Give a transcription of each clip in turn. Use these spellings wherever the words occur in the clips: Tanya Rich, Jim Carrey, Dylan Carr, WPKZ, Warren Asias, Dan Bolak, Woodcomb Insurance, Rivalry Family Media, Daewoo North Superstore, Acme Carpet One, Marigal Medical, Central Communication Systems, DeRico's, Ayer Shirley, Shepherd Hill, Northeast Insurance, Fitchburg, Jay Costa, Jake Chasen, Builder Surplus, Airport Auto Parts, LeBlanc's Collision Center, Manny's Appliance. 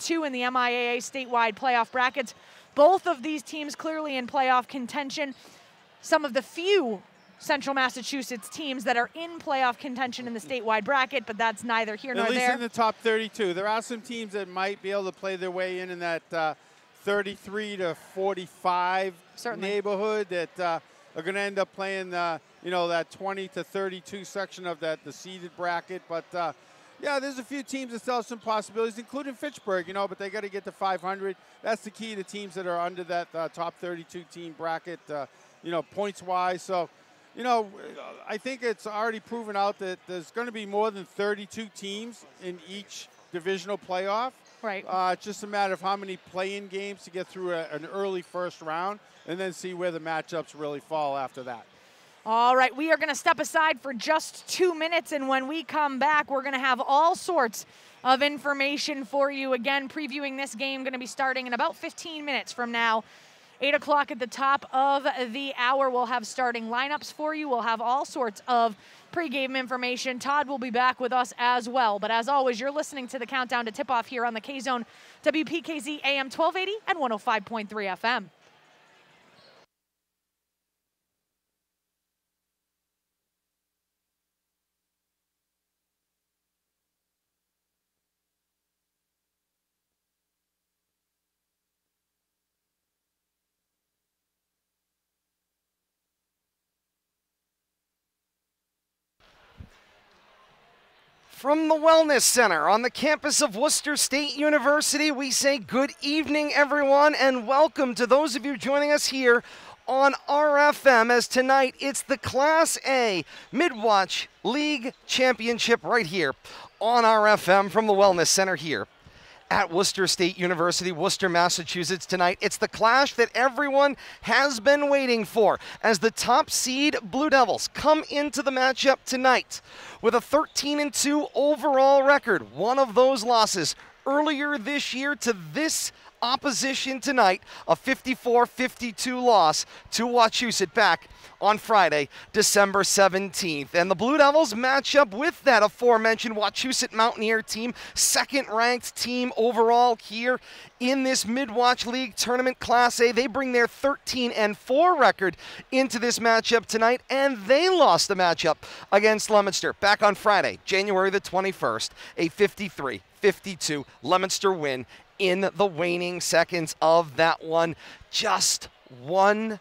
2 in the MIAA statewide playoff brackets. Both of these teams clearly in playoff contention. Some of the few Central Massachusetts teams that are in playoff contention in the statewide bracket, but that's neither here nor there. At least in the top 32. There are some teams that might be able to play their way in that 33 to 45 neighborhood that are going to end up playing, you know, that 20 to 32 section of that the seeded bracket, but. Yeah, there's a few teams that still have some possibilities, including Fitchburg, you know, but they got to get to 500. That's the key to teams that are under that top 32 team bracket, you know, points-wise. So, you know, I think it's already proven out that there's going to be more than 32 teams in each divisional playoff. Right. It's just a matter of how many play-in games to get through an early first round and then see where the matchups really fall after that. All right, we are going to step aside for just 2 minutes, and when we come back, we're going to have all sorts of information for you. Again, previewing this game, going to be starting in about 15 minutes from now. 8 o'clock at the top of the hour, we'll have starting lineups for you. We'll have all sorts of pregame information. Todd will be back with us as well. But as always, you're listening to the Countdown to Tip-Off here on the K-Zone, WPKZ AM 1280 and 105.3 FM. From the Wellness Center on the campus of Worcester State University, we say good evening, everyone, and welcome to those of you joining us here on RFM, as tonight it's the Class A Midwatch League Championship right here on RFM from the Wellness Center here at Worcester State University, Worcester, Massachusetts. Tonight, it's the clash that everyone has been waiting for as the top seed Blue Devils come into the matchup tonight with a 13-2 overall record. One of those losses earlier this year to this opposition tonight, a 54-52 loss to Wachusett back on Friday, December 17th. And the Blue Devils match up with that aforementioned Wachusett Mountaineer team, second-ranked team overall here in this Midwatch League Tournament Class A. They bring their 13-4 record into this matchup tonight, and they lost the matchup against Leominster back on Friday, January the 21st, a 53-52 Leominster win in the waning seconds of that one. Just one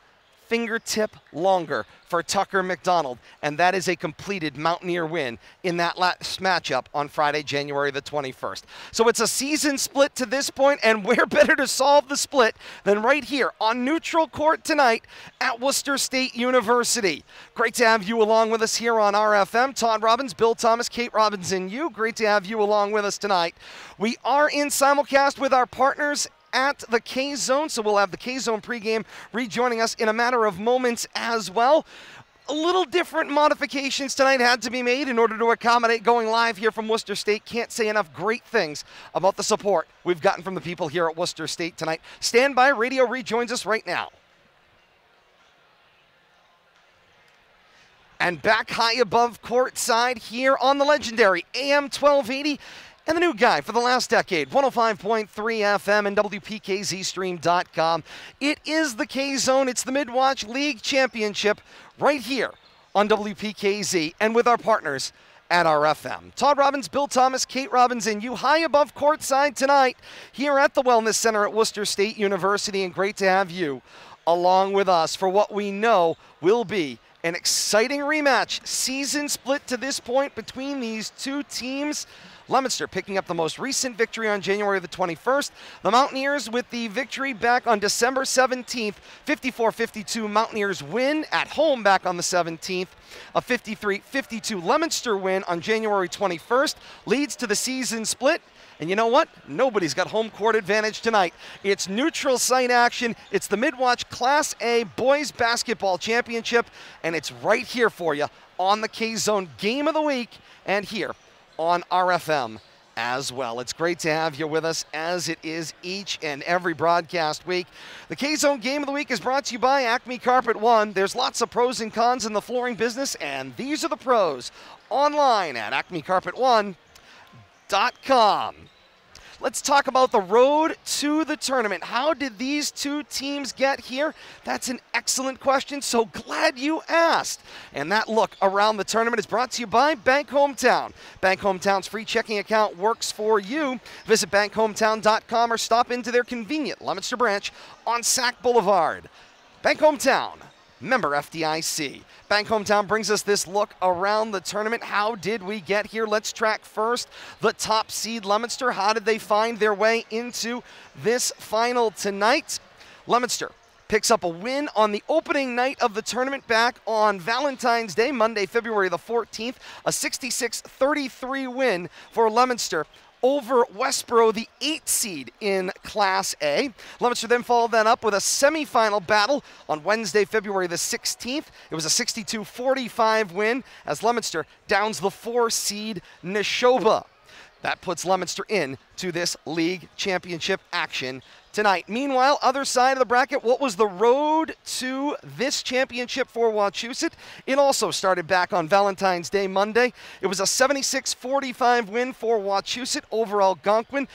fingertip longer for Tucker McDonald, and that is a completed Mountaineer win in that last matchup on Friday, January the 21st. So it's a season split to this point, and where better to solve the split than right here on neutral court tonight at Worcester State University. Great to have you along with us here on RFM. Todd Robbins, Bill Thomas, Kate Robbins, and you. Great to have you along with us tonight. We are in simulcast with our partners at the K-Zone, so we'll have the K-Zone pregame rejoining us in a matter of moments as well. A little different modifications tonight had to be made in order to accommodate going live here from Worcester State. Can't say enough great things about the support we've gotten from the people here at Worcester State tonight. Stand by, radio rejoins us right now. And back high above courtside here on the legendary AM 1280, and the new guy for the last decade, 105.3 FM and WPKZstream.com. It is the K-Zone. It's the Midwatch League Championship right here on WPKZ and with our partners at RFM. Todd Robbins, Bill Thomas, Kate Robbins, and you high above courtside tonight here at the Wellness Center at Worcester State University. And great to have you along with us for what we know will be an exciting rematch. Season split to this point between these two teams. Leominster picking up the most recent victory on January the 21st. The Mountaineers with the victory back on December 17th, 54-52 Mountaineers win at home back on the 17th. A 53-52 Leominster win on January 21st leads to the season split. And you know what? Nobody's got home court advantage tonight. It's neutral site action. It's the Midwatch Class A Boys Basketball Championship, and it's right here for you on the K-Zone Game of the Week and here on RFM as well. It's great to have you with us as it is each and every broadcast week. The K-Zone Game of the Week is brought to you by Acme Carpet One. There's lots of pros and cons in the flooring business, and these are the pros online at acmecarpet1.com. Let's talk about the road to the tournament. How did these two teams get here? That's an excellent question, so glad you asked. And that look around the tournament is brought to you by Bank Hometown. Bank Hometown's free checking account works for you. Visit bankhometown.com or stop into their convenient Leominster branch on Sac Boulevard. Bank Hometown, member FDIC. Bank Hometown brings us this look around the tournament. How did we get here? Let's track first the top seed Leominster. How did they find their way into this final tonight? Leominster picks up a win on the opening night of the tournament back on Valentine's Day, Monday, February the 14th, a 66-33 win for Leominster over Westboro, the 8th seed in Class A. Leominster then followed that up with a semifinal battle on Wednesday, February the 16th. It was a 62-45 win as Leominster downs the 4 seed Nashoba. That puts Leominster in to this league championship action tonight. Meanwhile, other side of the bracket, what was the road to this championship for Wachusett? It also started back on Valentine's Day, Monday. It was a 76-45 win for Wachusett over Algonquin.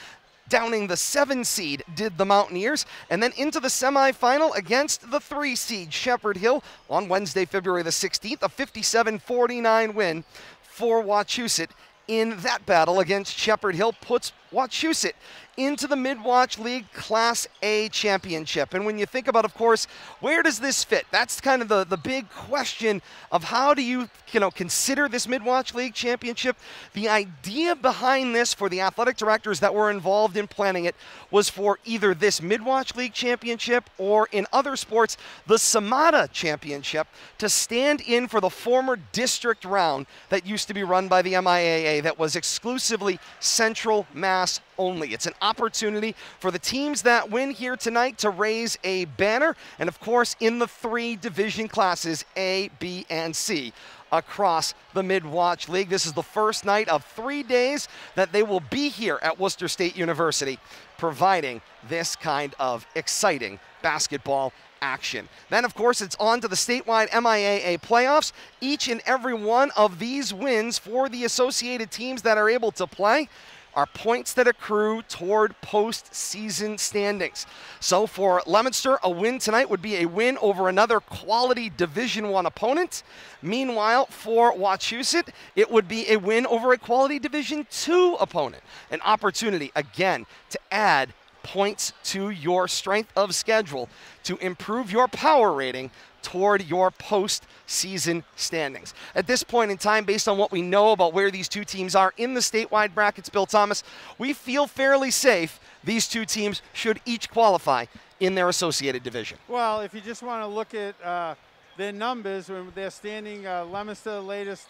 Downing the 7 seed did the Mountaineers, and then into the semifinal against the 3 seed Shepherd Hill on Wednesday, February the 16th, a 57-49 win for Wachusett. In that battle against Shepherd Hill puts Wachusett into the Mid-Watch League Class A Championship. And when you think about, of course, where does this fit? That's kind of the big question of how do you consider this Mid-Watch League Championship. The idea behind this for the athletic directors that were involved in planning it was for either this Mid-Watch League Championship or, in other sports, the Samata Championship to stand in for the former district round that used to be run by the MIAA that was exclusively Central Mass only. It's an opportunity for the teams that win here tonight to raise a banner, and of course in the 3 division classes A, B, and C across the Mid-Watch League. This is the first night of 3 days that they will be here at Worcester State University providing this kind of exciting basketball action. Then, of course, it's on to the statewide MIAA playoffs. Each and every one of these wins for the associated teams that are able to play are points that accrue toward postseason standings. So for Leominster, a win tonight would be a win over another quality Division I opponent. Meanwhile, for Wachusett, it would be a win over a quality Division II opponent. An opportunity, again, to add points to your strength of schedule to improve your power rating toward your postseason standings. At this point in time, based on what we know about where these two teams are in the statewide brackets, Bill Thomas, we feel fairly safe these two teams should each qualify in their associated division. Well, if you just want to look at their numbers, when they're standing, Leominster, the latest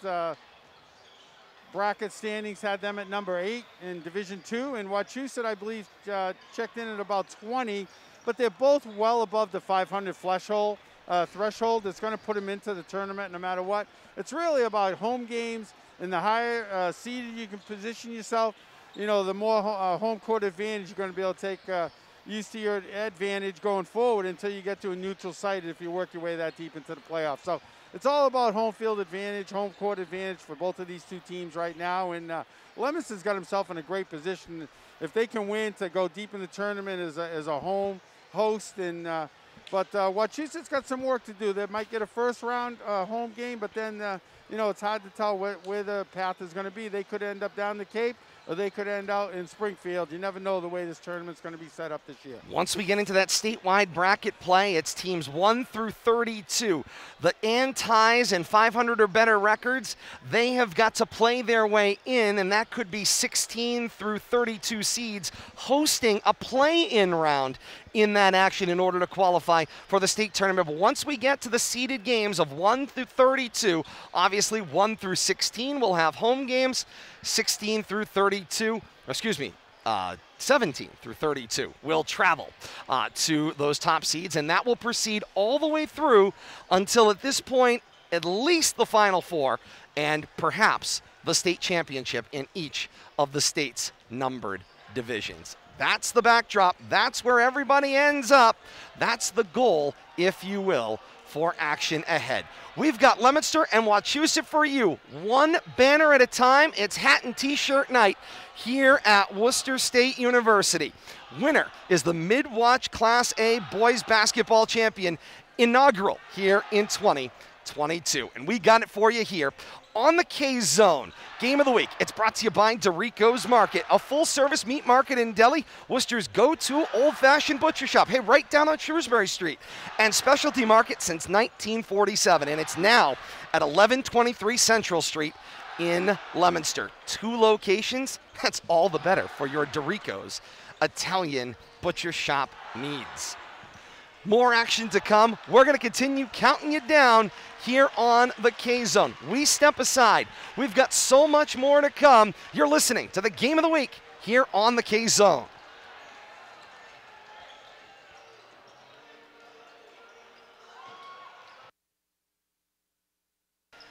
bracket standings had them at number 8 in Division II, and Wachusett, I believe, checked in at about 20, but they're both well above the 500 threshold that's going to put them into the tournament no matter what. It's really about home games, and the higher seeded you can position yourself, you know, the more home court advantage you're going to be able to take used to your advantage going forward until you get to a neutral site if you work your way that deep into the playoffs. So it's all about home field advantage, home court advantage for both of these two teams right now. And Leominster's got himself in a great position. If they can win to go deep in the tournament as a home host. And But Wachusett's got some work to do. They might get a first-round home game, but then, you know, it's hard to tell where the path is going to be. They could end up down the Cape, or they could end out in Springfield. You never know the way this tournament's going to be set up this year. Once we get into that statewide bracket play, it's teams 1 through 32. The antis and 500 or better records, they have got to play their way in, and that could be 16 through 32 seeds hosting a play-in round in that action in order to qualify for the state tournament. But once we get to the seeded games of 1 through 32, obviously 1 through 16 will have home games, 16 through 32, 17 through 32 will travel to those top seeds, and that will proceed all the way through until at this point at least the Final Four and perhaps the state championship in each of the state's numbered divisions. That's the backdrop. That's where everybody ends up. That's the goal, if you will, for action ahead. We've got Leominster and Wachusett for you. One banner at a time. It's hat and t-shirt night here at Worcester State University. Winner is the Mid-Watch Class A Boys Basketball Champion, inaugural here in 2022. And we got it for you here on the K-Zone. Game of the Week, it's brought to you by DeRico's Market, a full-service meat market in Delhi, Worcester's go-to old-fashioned butcher shop, hey, right down on Shrewsbury Street, and specialty market since 1947, and it's now at 1123 Central Street in Leominster. 2 locations, that's all the better for your DeRico's Italian butcher shop needs. More action to come. We're going to continue counting you down here on the K-Zone. We step aside. We've got so much more to come. You're listening to the Game of the Week here on the K-Zone.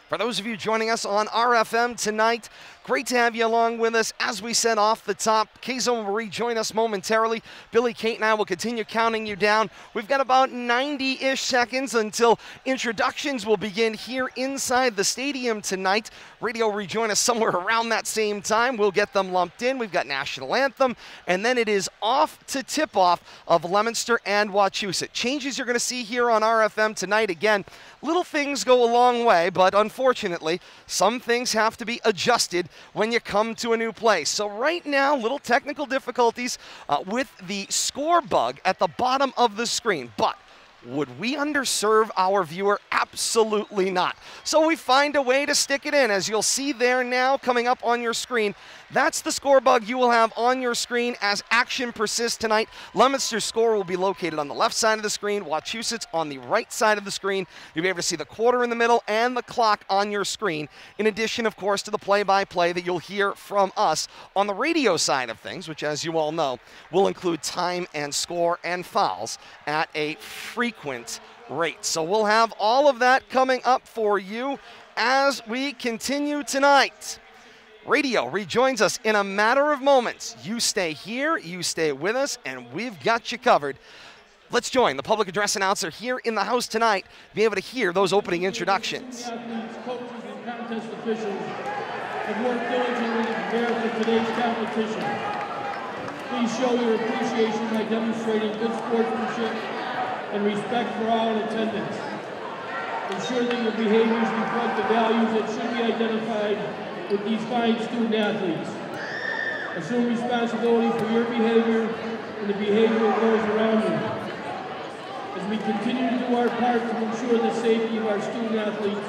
For those of you joining us on RFM tonight, great to have you along with us. As we said off the top, K-Zone will rejoin us momentarily. Billy, Kate, and I will continue counting you down. We've got about 90-ish seconds until introductions will begin here inside the stadium tonight. Radio will rejoin us somewhere around that same time. We'll get them lumped in. We've got National Anthem, and then it is off to tip-off of Leominster and Wachusett. Changes you're going to see here on RFM tonight. Again, little things go a long way, but unfortunately, some things have to be adjusted when you come to a new place. So right now, little technical difficulties with the score bug at the bottom of the screen. But would we underserve our viewer? Absolutely not. So we find a way to stick it in, as you'll see there now coming up on your screen. That's the score bug you will have on your screen as action persists tonight. Leominster's score will be located on the left side of the screen, Wachusett's on the right side of the screen. You'll be able to see the quarter in the middle and the clock on your screen, in addition, of course, to the play-by-play that you'll hear from us on the radio side of things, which, as you all know, will include time and score and fouls at a frequent rate. So we'll have all of that coming up for you as we continue tonight. Radio rejoins us in a matter of moments. You stay here, you stay with us, and we've got you covered. Let's join the public address announcer here in the house tonight, be able to hear those opening introductions. Athletes, coaches, and contest officials have worked diligently to prepare for today's competition. Please show your appreciation by demonstrating good sportsmanship and respect for all in attendance. Ensure that your behaviors reflect the values that should be identified with these fine student athletes. Assume responsibility for your behavior and the behavior of those around you. As we continue to do our part to ensure the safety of our student athletes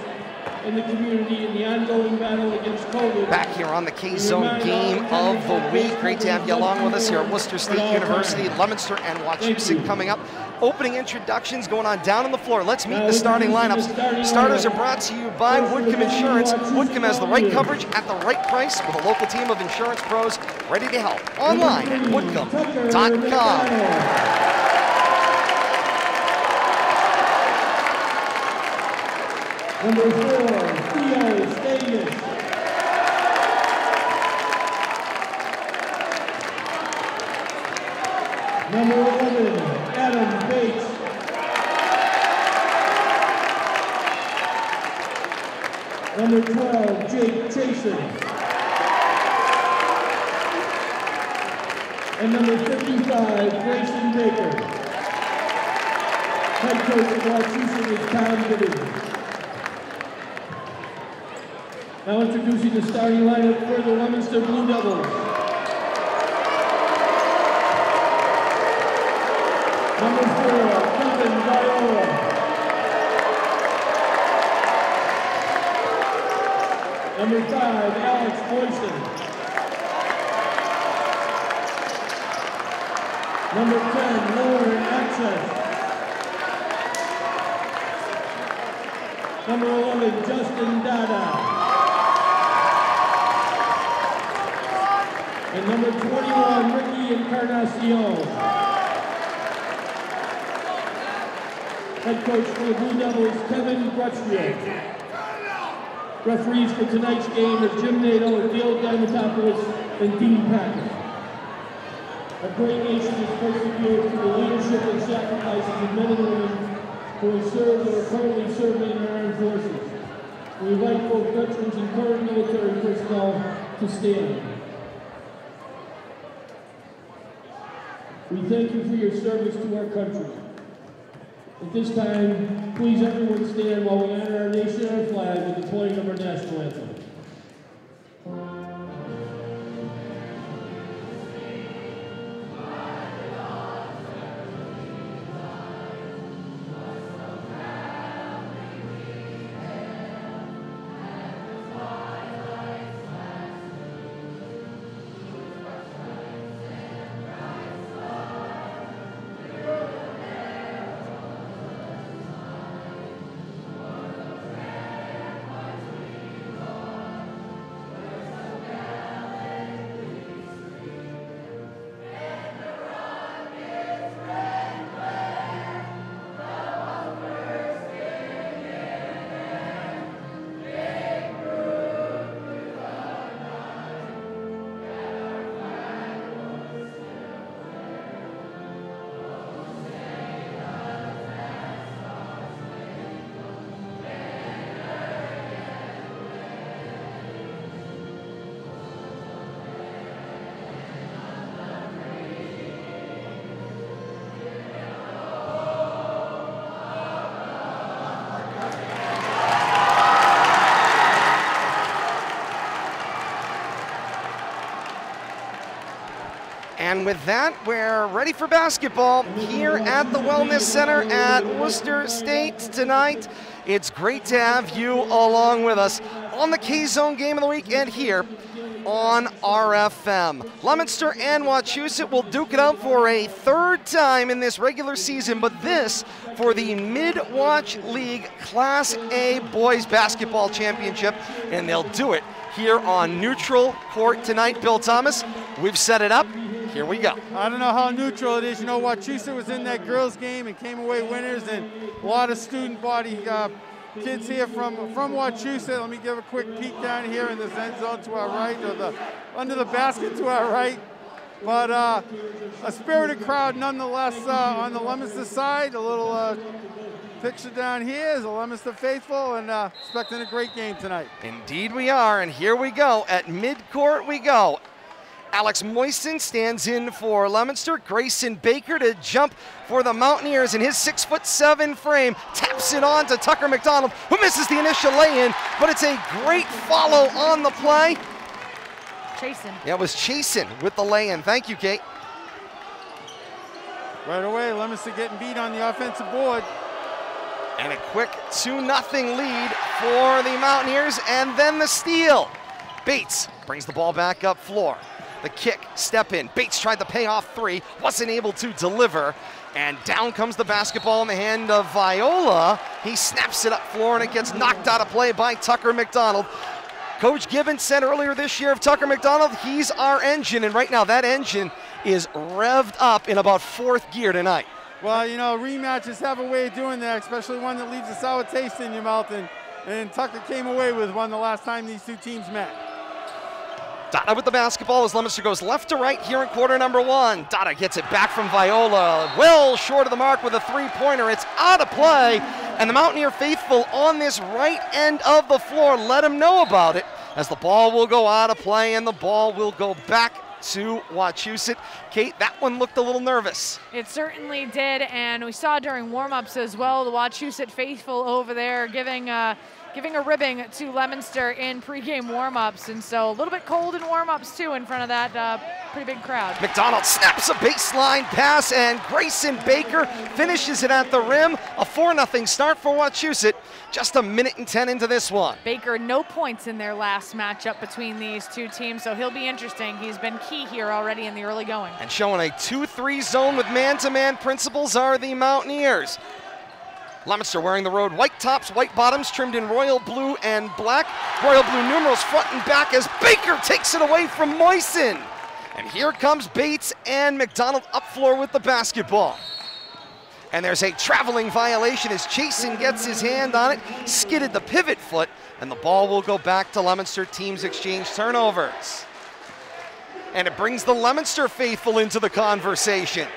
and the community in the ongoing battle against COVID. Back here on the K-Zone Game of the Week. Great to have you along with us here at Worcester State University, Leominster and Wachusett coming up. Opening introductions going on down on the floor. Let's meet the starting lineups. Starters are brought to you by Woodcomb Insurance. Woodcomb has the right coverage at the right price with a local team of insurance pros ready to help. Online at woodcomb.com. Number 4, Theo Stadius. Number 11, Adam Bates. Number 12, Jake Chasen. And number 55, Grayson Baker. Head coach of Wachusett is Tom Gooding. Now introducing the starting lineup for the Leominster Blue Devils. Number 4, Kevin Viola. Number 5, Alex Boyson. Number 10, Lauren Access. Number 11, Justin Dada. And number 21, Ricky Encarnacion. Head coach for the Blue Devils, Kevin Brutchfield. Referees for tonight's game are Jim Nato, Dale Diamantopoulos, and Dean Packer. Our great nation is persevered through the leadership and sacrifices of men and women who have served and are currently serving in our armed forces. We invite both veterans and current military personnel to stand. We thank you for your service to our country. At this time, please everyone stand while we honor our nation and our flag with the playing of our national anthem. And with that, we're ready for basketball here at the Wellness Center at Worcester State tonight. It's great to have you along with us on the K-Zone Game of the Week and here on RFM. Leominster and Wachusett will duke it up for a third time in this regular season, but this for the Mid-Wach League Class A Boys Basketball Championship, and they'll do it here on neutral court tonight. Bill Thomas, we've set it up. Here we go. I don't know how neutral it is. You know, Wachusett was in that girls game and came away winners, and a lot of student body kids here from Wachusett. Let me give a quick peek down here in this end zone to our right, or the under the basket to our right. But a spirited crowd nonetheless on the Leominster side. A little picture down here is the Leominster faithful, and expecting a great game tonight. Indeed we are, and here we go. At midcourt we go. Alex Moyson stands in for Leominster. Grayson Baker to jump for the Mountaineers, in his 6'7" frame taps it on to Tucker McDonald, who misses the initial lay-in, but it's a great follow on the play. Chasen. Yeah, it was Chasen with the lay-in. Thank you, Kate. Right away, Leominster getting beat on the offensive board. And a quick 2-0 lead for the Mountaineers, and then the steal. Bates brings the ball back up floor. The kick, step in. Bates tried the payoff three, wasn't able to deliver, and down comes the basketball in the hand of Viola. He snaps it up floor, and it gets knocked out of play by Tucker McDonald. Coach Gibbons said earlier this year of Tucker McDonald, he's our engine, and right now that engine is revved up in about fourth gear tonight. Well, you know, rematches have a way of doing that, especially one that leaves a sour taste in your mouth, and Tucker came away with one the last time these two teams met. Dada with the basketball as Leominster goes left to right here in quarter number one. Dada gets it back from Viola. Well short of the mark with a three-pointer. It's out of play. And the Mountaineer faithful on this right end of the floor let him know about it, as the ball will go out of play and the ball will go back to Wachusett. Kate, that one looked a little nervous. It certainly did, and we saw during warm-ups as well, the Wachusett faithful over there giving a ribbing to Leominster in pregame warm-ups, and so a little bit cold in warm-ups too in front of that pretty big crowd. McDonald snaps a baseline pass, and Grayson Baker finishes it at the rim. A 4-0 start for Wachusett, just a minute and 10 into this one. Baker, no points in their last matchup between these two teams, so he'll be interesting. He's been key here already in the early going. And showing a 2-3 zone with man-to-man principles are the Mountaineers. Leominster wearing the road white tops, white bottoms, trimmed in royal blue and black. Royal blue numerals front and back as Baker takes it away from Moyson. And here comes Bates and McDonald up floor with the basketball. And there's a traveling violation as Chasen gets his hand on it, skidded the pivot foot, and the ball will go back to Leominster. Teams exchange turnovers. And it brings the Leominster faithful into the conversation.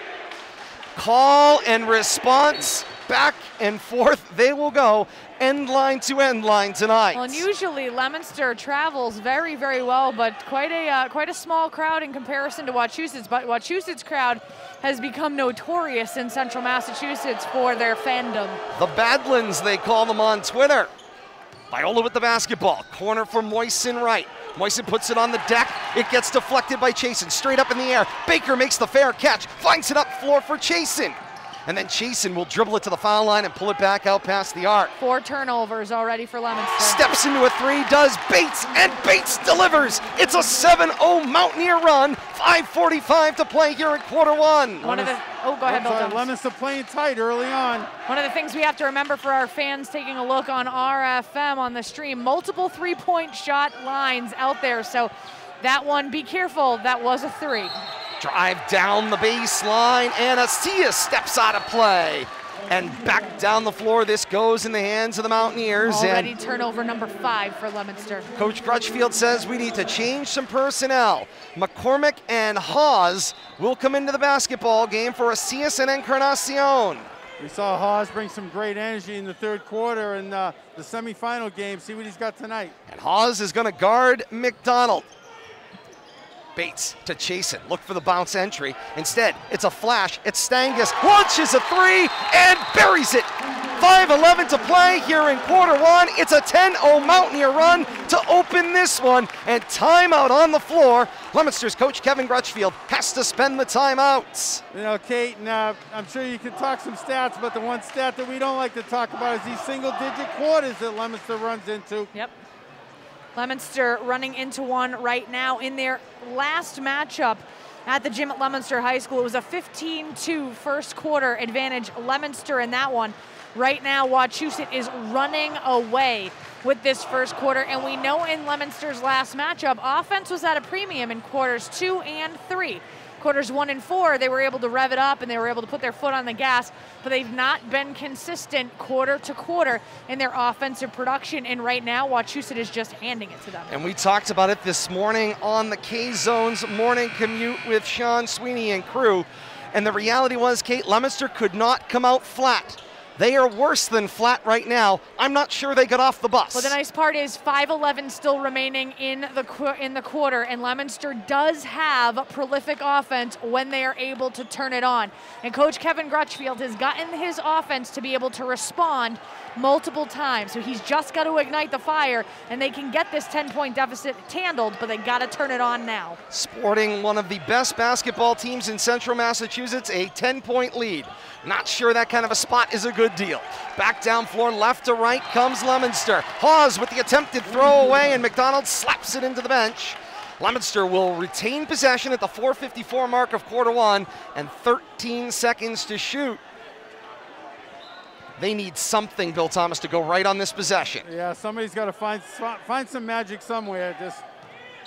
Call and response. Back and forth they will go, end line to end line tonight. Well, and usually Leominster travels very, very well, but quite a small crowd in comparison to Wachusett's. But Wachusett's crowd has become notorious in central Massachusetts for their fandom. The Badlands, they call them on Twitter. Viola with the basketball, corner for Moisen Wright. Moisen puts it on the deck. It gets deflected by Chasen, straight up in the air. Baker makes the fair catch, flanks it up floor for Chasen. And then Chasen will dribble it to the foul line and pull it back out past the arc. 4 turnovers already for Leominster. Steps into a three, does Bates, and Bates delivers. It's a 7-0 Mountaineer run, 5:45 to play here at quarter one. Leominster playing tight early on. One of the things we have to remember for our fans taking a look on RFM on the stream, multiple three-point shot lines out there. So that one, be careful, that was a three. Drive down the baseline, and Astia steps out of play. And back down the floor, this goes in the hands of the Mountaineers. Already and turnover number 5 for Leominster. Coach Crutchfield says we need to change some personnel. McCormick and Hawes will come into the basketball game for Astia and Encarnacion. We saw Hawes bring some great energy in the third quarter and the semifinal game. See what he's got tonight. And Hawes is going to guard McDonald. Bates to Chasen, look for the bounce entry. Instead, it's a flash, it's Stangas, launches a three and buries it. 5:11 to play here in quarter one. It's a 10-0 Mountaineer run to open this one, and timeout on the floor. Leominster's coach, Kevin Crutchfield, has to spend the timeouts. You know, Kate, and I'm sure you could talk some stats, but the one stat that we don't like to talk about is these single-digit quarters that Leominster runs into. Yep. Leominster running into one right now. In their last matchup at the gym at Leominster High School, it was a 15-2 first quarter advantage, Leominster in that one. Right now, Wachusett is running away with this first quarter, and we know in Leominster's last matchup, offense was at a premium in quarters 2 and 3. Quarters 1 and 4, they were able to rev it up and they were able to put their foot on the gas, but they've not been consistent quarter to quarter in their offensive production, and right now Wachusett is just handing it to them. And we talked about it this morning on the K-Zone's morning commute with Sean Sweeney and crew, and the reality was, Kate, Leominster could not come out flat. They are worse than flat right now. I'm not sure they got off the bus. Well, the nice part is 5:11 still remaining in the quarter, and Leominster does have prolific offense when they are able to turn it on. And Coach Kevin Crutchfield has gotten his offense to be able to respond multiple times. So he's just got to ignite the fire, and they can get this 10-point deficit handled, but they got to turn it on now. Sporting one of the best basketball teams in central Massachusetts, a 10-point lead. Not sure that kind of a spot is a good deal. Back down floor, left to right comes Leominster. Hawes with the attempted throw away, and McDonald slaps it into the bench. Leominster will retain possession at the 4:54 mark of quarter one, and 13 seconds to shoot. They need something, Bill Thomas, to go right on this possession. Yeah, somebody's got to find some magic somewhere. Just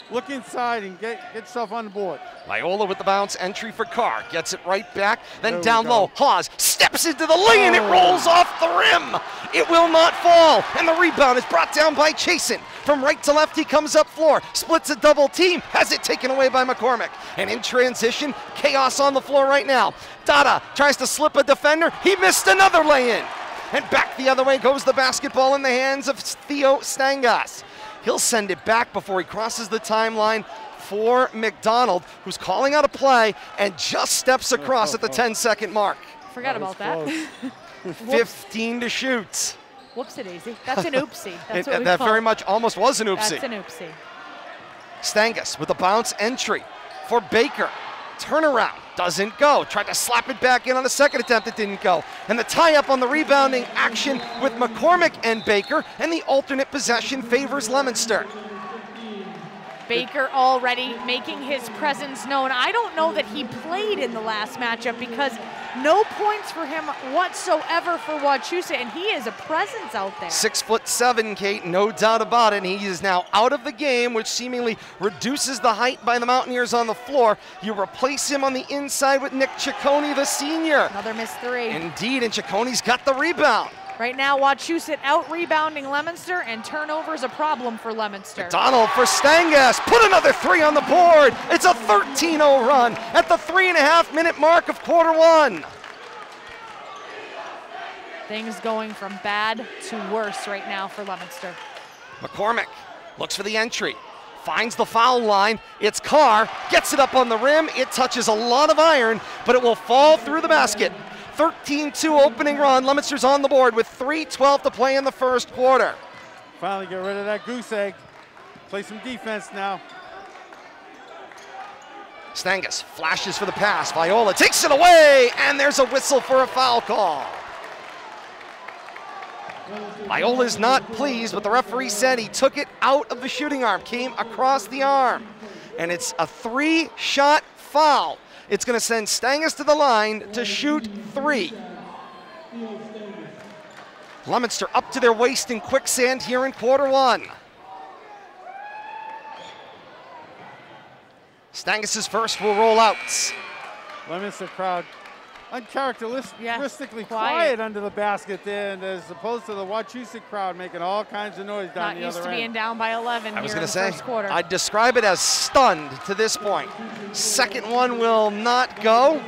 look inside and get yourself on the board. Viola with the bounce, entry for Carr, gets it right back, then down low, Hawes steps into the lane, it rolls off the rim. It will not fall, and the rebound is brought down by Chasen. From right to left, he comes up floor, splits a double team, has it taken away by McCormick. And in transition, chaos on the floor right now. Dada tries to slip a defender, he missed another lay-in. And back the other way goes the basketball in the hands of Theo Stangas. He'll send it back before he crosses the timeline for McDonald, who's calling out a play and just steps across at the 10-second mark. Forgot about that. 15 to shoot. Whoopsie daisy. That's an oopsie. That's what we that call. Very much almost was an oopsie. That's an oopsie. Stangas with a bounce entry for Baker. Turnaround doesn't go. Tried to slap it back in on the second attempt. It didn't go. And the tie-up on the rebounding action with McCormick and Baker, and the alternate possession favors Leominster. Baker already making his presence known. I don't know that he played in the last matchup because no points for him whatsoever for Wachusett, and he is a presence out there. 6'7", Kate, no doubt about it, and he is now out of the game, which seemingly reduces the height by the Mountaineers on the floor. You replace him on the inside with Nick Ciccone, the senior. Another missed three. Indeed, and Ciccone's got the rebound. Right now, Wachusett out-rebounding Leominster, and turnover's a problem for Leominster. McDonald for Stangas, put another three on the board. It's a 13-0 run at the 3.5-minute mark of quarter one. Things going from bad to worse right now for Leominster. McCormick looks for the entry. finds the foul line. It's Carr, gets it up on the rim. It touches a lot of iron, but it will fall through the basket. 13-2 opening run. Leominster's on the board with 3:12 to play in the first quarter. Finally get rid of that goose egg. Play some defense now. Stangas flashes for the pass. Viola takes it away, and there's a whistle for a foul call. Viola's not pleased, but the referee said he took it out of the shooting arm, came across the arm. And it's a three-shot foul. It's going to send Stangas to the line to shoot three. Leominster up to their waist in quicksand here in quarter one. Stangas' first will roll out. Leominster crowd uncharacteristically quiet under the basket there, and as opposed to the Wachusett crowd making all kinds of noise down the other end. Not used to being down by 11 here in the first quarter. I'd describe it as stunned to this point. Second one will not go.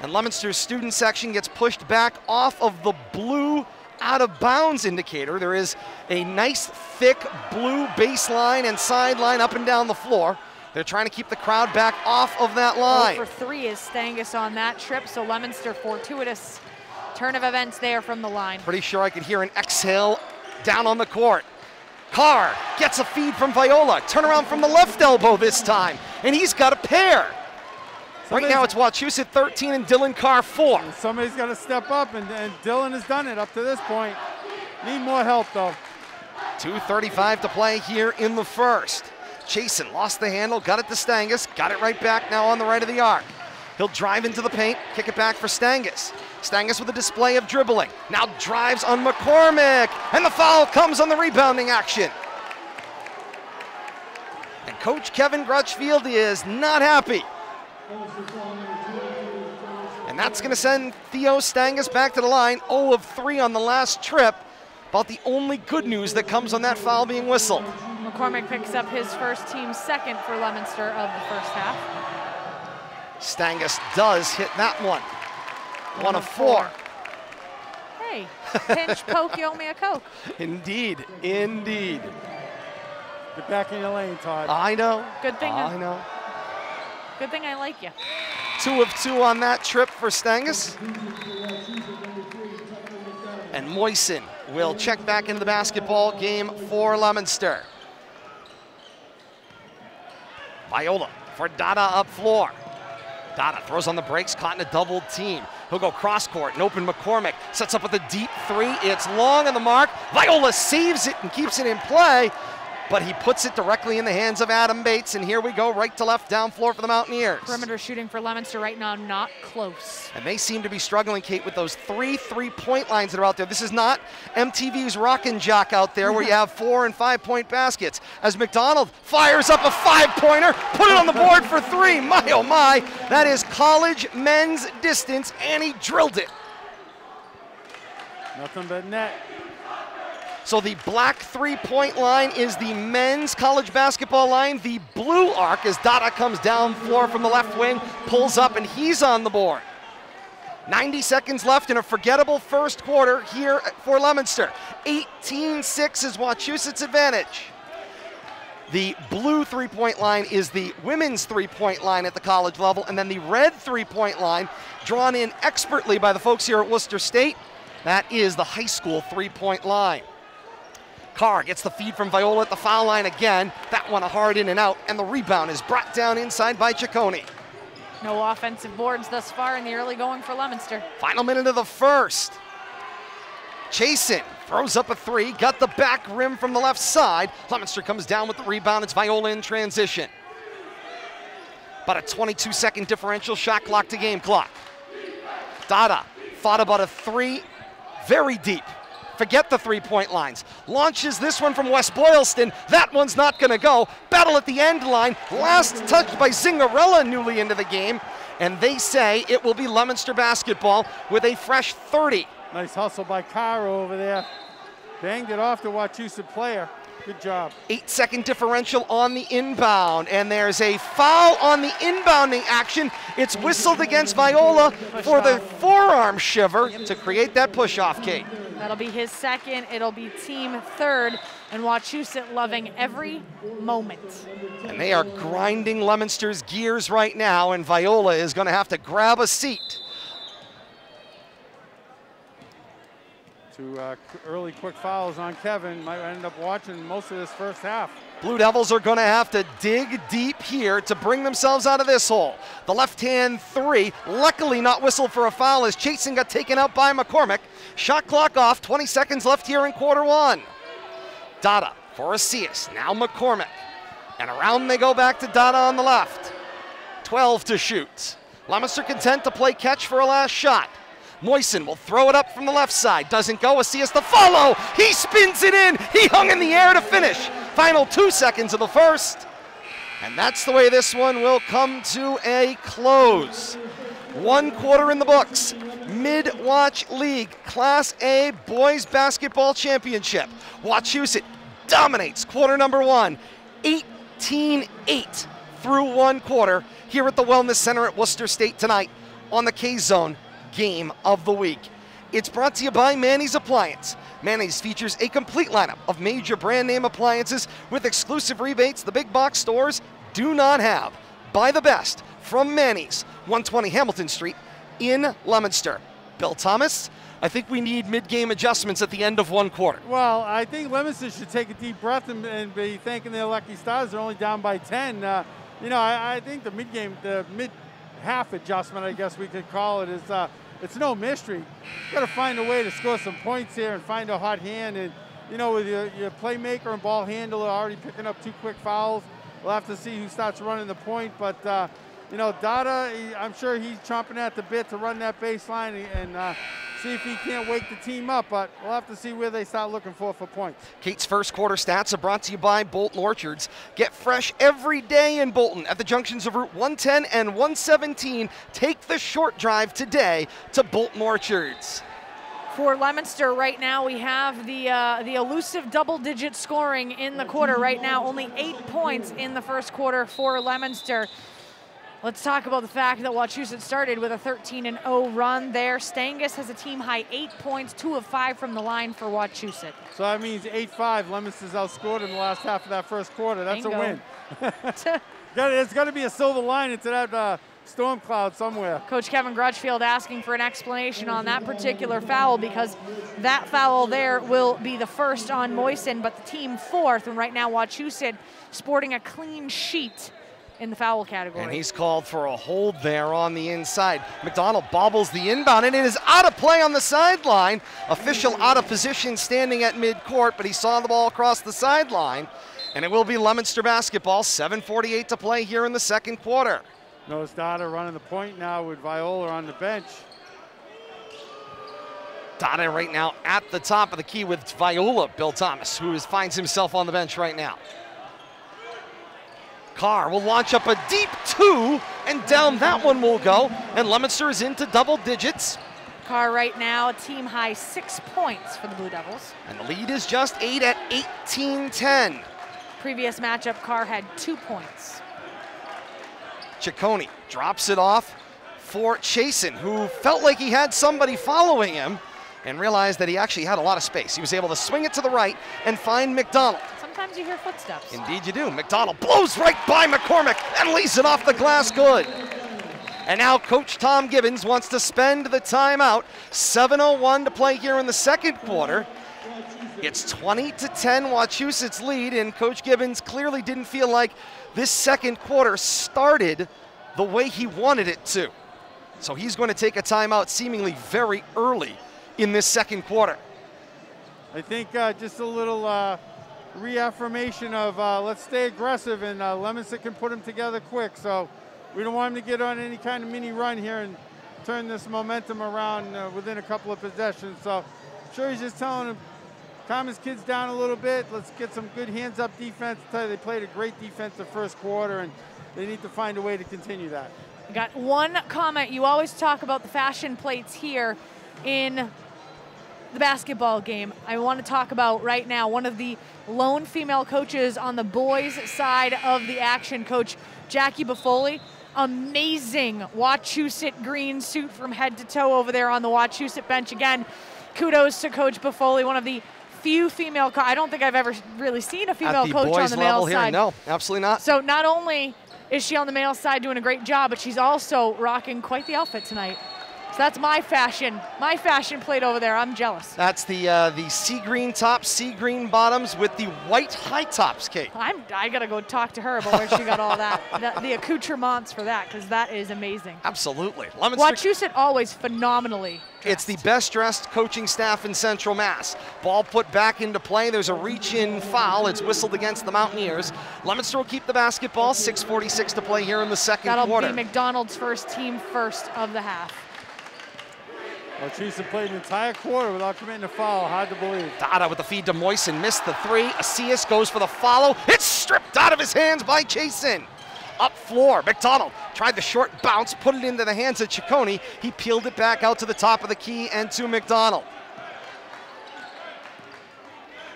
And Leominster's student section gets pushed back off of the blue out-of-bounds indicator. There is a nice, thick blue baseline and sideline up and down the floor. They're trying to keep the crowd back off of that line. 0 for 3 is Stangas on that trip, so Leominster, fortuitous turn of events there from the line. Pretty sure I could hear an exhale down on the court. Carr gets a feed from Viola. Turnaround from the left elbow this time, and he's got a pair. Right now it's Wachusett 13 and Dylan Carr 4. Somebody's got to step up, and Dylan has done it up to this point. Need more help, though. 2:35 to play here in the first. Chasen lost the handle, got it to Stangas, got it right back now on the right of the arc. He'll drive into the paint, kick it back for Stangas. Stangas with a display of dribbling. Now drives on McCormick, and the foul comes on the rebounding action. And Coach Kevin Crutchfield is not happy. And that's going to send Theo Stangas back to the line, 0 of 3 on the last trip. About the only good news that comes on that foul being whistled. McCormick picks up his first, team second for Leominster of the first half. Stangas does hit that one. One of four. Hey, pinch, poke, you owe me a Coke. Indeed, indeed. Get back in your lane, Todd. I know. Good thing. I know. Good thing I like you. 2 of 2 on that trip for Stangas. And Moisen will check back into the basketball game for Leominster. Viola for Dada up floor. Dada throws on the brakes, caught in a double team. He'll go cross court and open McCormick. Sets up with a deep three. It's long on the mark. Viola saves it and keeps it in play, but he puts it directly in the hands of Adam Bates, and here we go, right to left, down floor for the Mountaineers. Perimeter shooting for Leominster right now, not close. And they seem to be struggling, Kate, with those three-point lines that are out there. This is not MTV's Rock and Jock out there where you have 4- and 5-point baskets. As McDonald fires up a 5-pointer, put it on the board for three. My, oh my, that is college men's distance, and he drilled it. Nothing but net. So the black three-point line is the men's college basketball line. The blue arc as Dada comes down floor from the left wing, pulls up, and he's on the board. 90 seconds left in a forgettable first quarter here for Leominster. 18-6 is Wachusett's advantage. The blue three-point line is the women's three-point line at the college level, and then the red three-point line, drawn in expertly by the folks here at Worcester State, that is the high school three-point line. Carr gets the feed from Viola at the foul line again. That one a hard in and out, and the rebound is brought down inside by Ciccone. No offensive boards thus far in the early going for Leominster. Final minute of the first. Chasen throws up a three, got the back rim from the left side. Leominster comes down with the rebound. It's Viola in transition. About a 22-second differential, shot clock to game clock. Dada thought about a three, very deep. Forget the three-point lines. Launches this one from West Boylston. That one's not going to go. Battle at the end line. Last touched by Zingarella newly into the game. And they say it will be Leominster basketball with a fresh 30. Nice hustle by Cairo over there. Banged it off the Wachusett player. Good job. 8-second differential on the inbound, and there's a foul on the inbounding action. It's whistled against Viola for the forearm shiver to create that push-off, Kate. That'll be his second. It'll be team third, and Wachusett loving every moment. And they are grinding Leominster's gears right now, and Viola is going to have to grab a seat. Two early quick fouls on Kevin. Might end up watching most of this first half. Blue Devils are going to have to dig deep here to bring themselves out of this hole. The left-hand three, luckily not whistled for a foul as Chasen got taken out by McCormick. Shot clock off, 20 seconds left here in quarter one. Dada for Asias, now McCormick. And around they go back to Dada on the left. 12 to shoot. Leominster content to play catch for a last shot. Moisen will throw it up from the left side. Doesn't go, Asias the follow. He spins it in. He hung in the air to finish. Final 2 seconds of the first. And that's the way this one will come to a close. One quarter in the books. Mid-Watch League Class A Boys Basketball Championship. Wachusett dominates quarter number one, 18-8 through one quarter here at the Wellness Center at Worcester State tonight on the K-Zone Game of the Week. It's brought to you by Manny's Appliance. Manny's features a complete lineup of major brand name appliances with exclusive rebates the big box stores do not have. Buy the best from Manny's, 120 Hamilton Street in Leominster. Bill Thomas, I think we need mid-game adjustments at the end of one quarter. Well, I think Leominster should take a deep breath and be thanking their lucky stars. They're only down by 10. I think the mid-game, the mid-half adjustment, I guess we could call it, is... It's no mystery. You've got to find a way to score some points here and find a hot hand. And, you know, with your playmaker and ball handler already picking up two quick fouls, we'll have to see who starts running the point. But, Dada, I'm sure he's chomping at the bit to run that baseline and see if he can't wake the team up. But we'll have to see where they start looking for points. Kate's first quarter stats are brought to you by Bolton Orchards. Get fresh every day in Bolton at the junctions of Route 110 and 117. Take the short drive today to Bolton Orchards. For Leominster right now, we have the elusive double-digit scoring in the quarter right now. Only 8 points in the first quarter for Leominster. Let's talk about the fact that Wachusett started with a 13-0 run there. Stangus has a team-high 8 points, 2 of 5 from the line for Wachusett. So that means 8-5. Leominster's outscored in the last half of that first quarter. That's Bingo. A win. There's got to be a silver lining to that storm cloud somewhere. Coach Kevin Grudgefield asking for an explanation on that particular foul, because that foul there will be the first on Moisen, but the team fourth, and right now Wachusett sporting a clean sheet in the foul category. And he's called for a hold there on the inside. McDonald bobbles the inbound, and it is out of play on the sideline. Official out of position standing at midcourt, but he saw the ball across the sideline. And it will be Leominster basketball, 7:48 to play here in the second quarter. Notice Dada running the point now with Viola on the bench. Dada right now at the top of the key with Viola, Bill Thomas, who finds himself on the bench right now. Carr will launch up a deep two, and down that one will go, and Leominster is into double digits. Carr right now, team high 6 points for the Blue Devils. And the lead is just 8 at 18-10. Previous matchup, Carr had 2 points. Ciccone drops it off for Chasen, who felt like he had somebody following him and realized that he actually had a lot of space. He was able to swing it to the right and find McDonald. Sometimes you hear footsteps. Indeed you do. McDonald blows right by McCormick and leaves it off the glass good. And now Coach Tom Gibbons wants to spend the timeout. 7:01 to play here in the second quarter. It's 20-10 Wachusett's lead, and Coach Gibbons clearly didn't feel like this second quarter started the way he wanted it to. So he's going to take a timeout seemingly very early in this second quarter. I think just a little... reaffirmation of let's stay aggressive, and Leominster can put them together quick, so we don't want him to get on any kind of mini run here and turn this momentum around within a couple of possessions. So I'm sure he's just telling him, calm his kids down a little bit, let's get some good hands up defense. I tell you, they played a great defense the first quarter, and they need to find a way to continue that. We got one comment. You always talk about the fashion plates here in the basketball game. I want to talk about right now one of the lone female coaches on the boys' side of the action, Coach Jackie Bufoli. Amazing Wachusett green suit from head to toe over there on the Wachusett bench. Again, kudos to Coach Bufoli, one of the few female coaches. I don't think I've ever really seen a female coach on the male side. No, absolutely not. So not only is she on the male side doing a great job, but she's also rocking quite the outfit tonight. So that's my fashion plate over there. I'm jealous. That's the sea green tops, sea green bottoms with the white high tops, Kate. I got to go talk to her about where she got all that, the accoutrements for that, because that is amazing. Absolutely. Wachusett always phenomenally dressed. It's the best dressed coaching staff in Central Mass. Ball put back into play. There's a reach in foul. It's whistled against the Mountaineers. Leominster will keep the basketball. 6:46 to play here in the second quarter. That'll be McDonald's first, team first of the half. Wachusett played an entire quarter without committing a foul. Hard to believe. Dada with the feed to Moysen. Missed the three. Asias goes for the follow. It's stripped out of his hands by Chasen. Up floor. McDonald tried the short bounce, put it into the hands of Ciccone. He peeled it back out to the top of the key and to McDonald.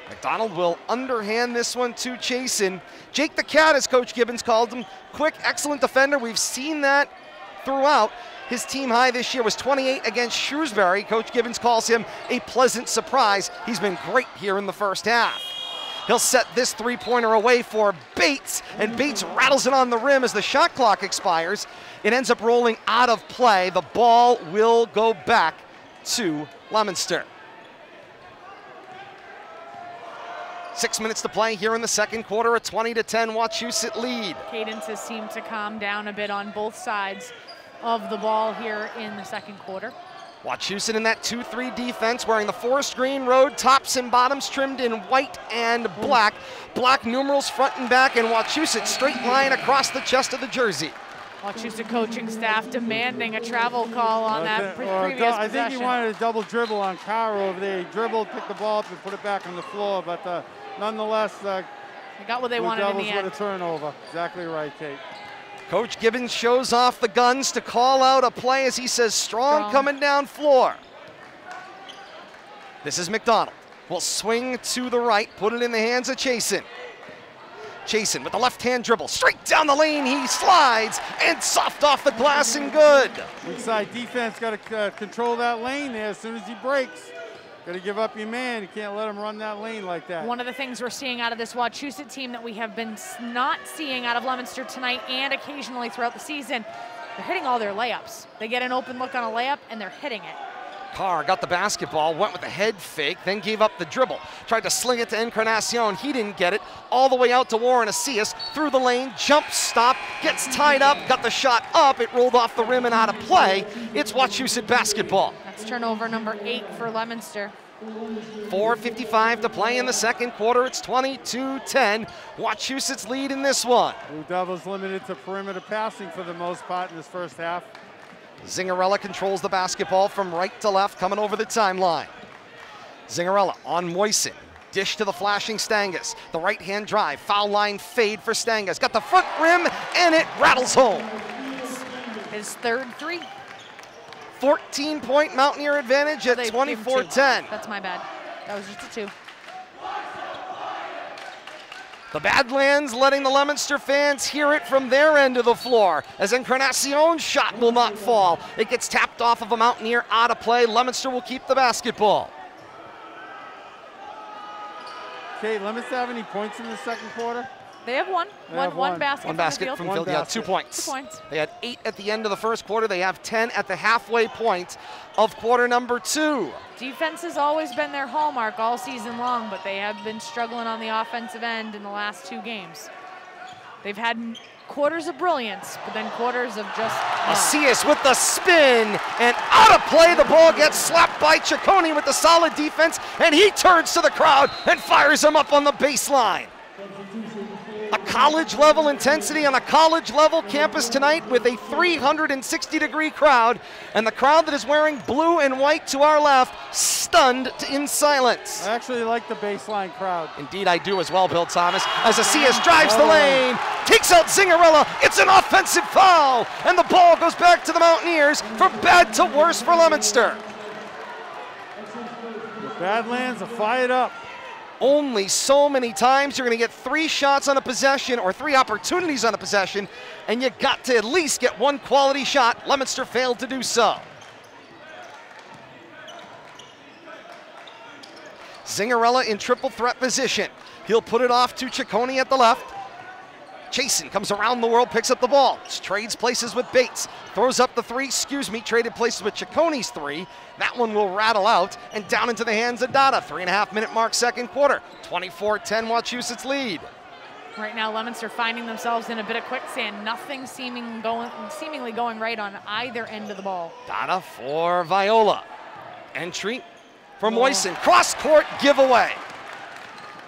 McDonald will underhand this one to Chasen. Jake the Cat, as Coach Gibbons called him. Quick, excellent defender. We've seen that throughout. His team high this year was 28 against Shrewsbury. Coach Gibbons calls him a pleasant surprise. He's been great here in the first half. He'll set this three-pointer away for Bates, and Bates rattles it on the rim as the shot clock expires. It ends up rolling out of play. The ball will go back to Leominster. 6 minutes to play here in the second quarter, a 20-10 Wachusett lead. Cadences seem to calm down a bit on both sides of the ball here in the second quarter. Wachusett in that 2-3 defense, wearing the Forest Green Road tops and bottoms trimmed in white and black. Black numerals front and back, and Wachusett straight line across the chest of the jersey. Wachusett coaching staff demanding a travel call on that previous possession. I think he wanted a double dribble on Caro over there. He dribbled, picked the ball up, and put it back on the floor, but nonetheless, they got what they wanted in the end. With a turnover. Exactly right, Kate. Coach Gibbons shows off the guns to call out a play, as he says, strong coming down floor. This is McDonald. Will swing to the right, put it in the hands of Chasen. Chasen with the left-hand dribble, straight down the lane, he slides, and soft off the glass and good. Inside defense, got to control that lane there as soon as he breaks. Got to give up your man. You can't let him run that lane like that. One of the things we're seeing out of this Wachusett team that we have been not seeing out of Leominster tonight and occasionally throughout the season, they're hitting all their layups. They get an open look on a layup, and they're hitting it. Carr got the basketball, went with a head fake, then gave up the dribble. Tried to sling it to Encarnacion. He didn't get it. All the way out to Warren Asias, through the lane, jump stop, gets tied up, got the shot up. It rolled off the rim and out of play. It's Wachusett basketball. That's turnover number 8 for Leominster. 4:55 to play in the second quarter. It's 22-10. Wachusett's lead in this one. Blue Devils limited to perimeter passing for the most part in this first half. Zingarella controls the basketball from right to left, coming over the timeline. Zingarella on Moysen. Dish to the flashing Stangas. The right-hand drive, foul line fade for Stangas. Got the front rim, and it rattles home. His third three. 14-point Mountaineer advantage at 24-10. That's my bad. That was just a 2. The Badlands letting the Leominster fans hear it from their end of the floor, as Encarnacion's shot will not fall. It gets tapped off of a Mountaineer out of play. Leominster will keep the basketball. Okay, Leominster have any points in the second quarter? They have one. One basket from field. Yeah, 2 points. 2 points. They had 8 at the end of the first quarter. They have 10 at the halfway point of quarter number 2. Defense has always been their hallmark all season long, but they have been struggling on the offensive end in the last 2 games. They've had quarters of brilliance, but then quarters of just... Asias with the spin, and out of play, the ball gets slapped by Ciccone with the solid defense, and he turns to the crowd and fires him up on the baseline. A college-level intensity on a college-level campus tonight with a 360-degree crowd, and the crowd that is wearing blue and white to our left, stunned in silence. I actually like the baseline crowd. Indeed, I do as well, Bill Thomas, as Asias drives the lane, takes out Zingarella. It's an offensive foul, and the ball goes back to the Mountaineers from bad to worse for Leominster. The Badlands are fired up. Only so many times you're going to get 3 shots on a possession, or 3 opportunities on a possession, and you got to at least get 1 quality shot. Leominster failed to do so. Zingarella in triple threat position. He'll put it off to Ciccone at the left. Chasen comes around the world, picks up the ball, trades places with Bates, throws up the three, traded places with Ciccone's three. That one will rattle out and down into the hands of Dada. 3.5 minute mark, second quarter, 24-10 Wachusett's lead. Right now, Leominster finding themselves in a bit of quicksand. Nothing seemingly going right on either end of the ball. Dada for Viola. Entry from Moysen, cross court giveaway.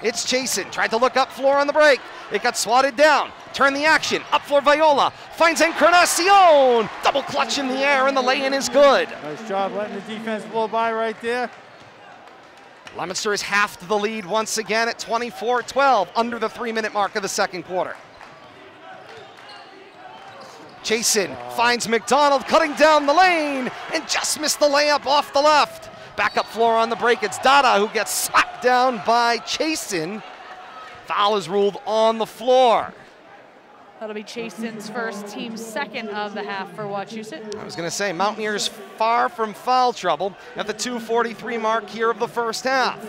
It's Chasen, tried to look up floor on the break. It got swatted down, turn the action, up floor Viola, finds Encarnacion, double clutch in the air, and the lay-in is good. Nice job letting the defense blow by right there. Leominster has halved the lead once again at 24-12, under the 3 minute mark of the second quarter. Chasen finds McDonald cutting down the lane and just missed the layup off the left. Back up floor on the break, it's Dada who gets slapped down by Chasen. Foul is ruled on the floor. That'll be Chasen's first, team second of the half for Wachusett. I was going to say, Mountaineers far from foul trouble at the 2:43 mark here of the first half.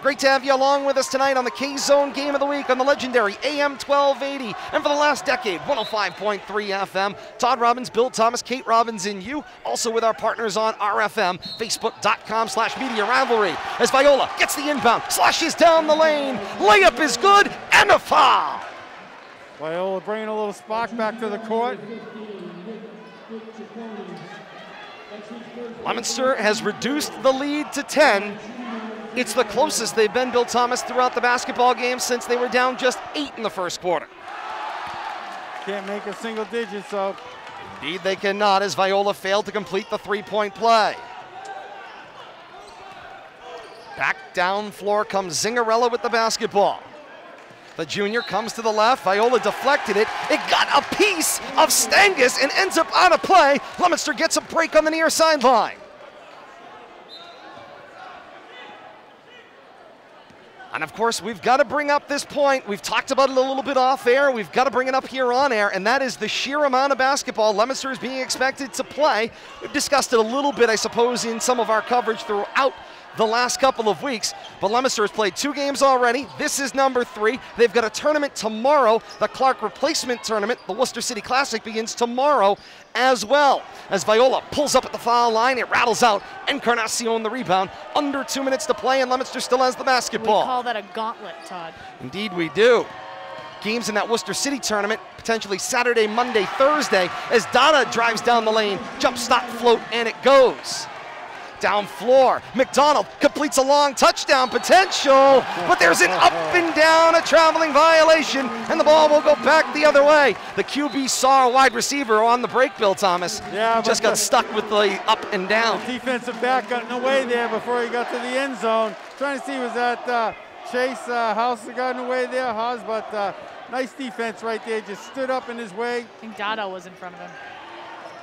Great to have you along with us tonight on the K-Zone Game of the Week on the legendary AM 1280 and for the last decade, 105.3 FM. Todd Robbins, Bill Thomas, Kate Robbins and you. Also with our partners on RFM, facebook.com/media rivalry. As Viola gets the inbound, slashes down the lane, layup is good and a foul. Viola bringing a little spark back to the court. Leominster has reduced the lead to 10. It's the closest they've been, Bill Thomas, throughout the basketball game since they were down just 8 in the first quarter. Can't make a single digit, so. Indeed they cannot, as Viola failed to complete the three-point play. Back down floor comes Zingarella with the basketball. The junior comes to the left, Viola deflected it. It got a piece of Stangas and ends up out of play. Leominster gets a break on the near sideline. And of course, we've got to bring up this point. We've talked about it a little bit off air. We've got to bring it up here on air, and that is the sheer amount of basketball Leominster is being expected to play. We've discussed it a little bit, I suppose, in some of our coverage throughout the last couple of weeks, but Leominster has played 2 games already. This is number 3. They've got a tournament tomorrow, the Clark replacement tournament. The Worcester City Classic begins tomorrow as well. As Viola pulls up at the foul line, it rattles out. Encarnacion the rebound. Under 2 minutes to play, and Leominster still has the basketball. We call that a gauntlet, Todd. Indeed we do. Games in that Worcester City tournament, potentially Saturday, Monday, Thursday, as Dada drives down the lane, jump, stop, float, and it goes. Down floor, McDonald completes a long touchdown potential, but there's an up and down, a traveling violation, and the ball will go back the other way. The QB saw a wide receiver on the break, Bill Thomas. Yeah, just got stuck with the up and down. The defensive back got in the way there before he got to the end zone. Trying to see, was that Chase House that got in the way there, Haas, but nice defense right there. Just stood up in his way. I think Dada was in front of him.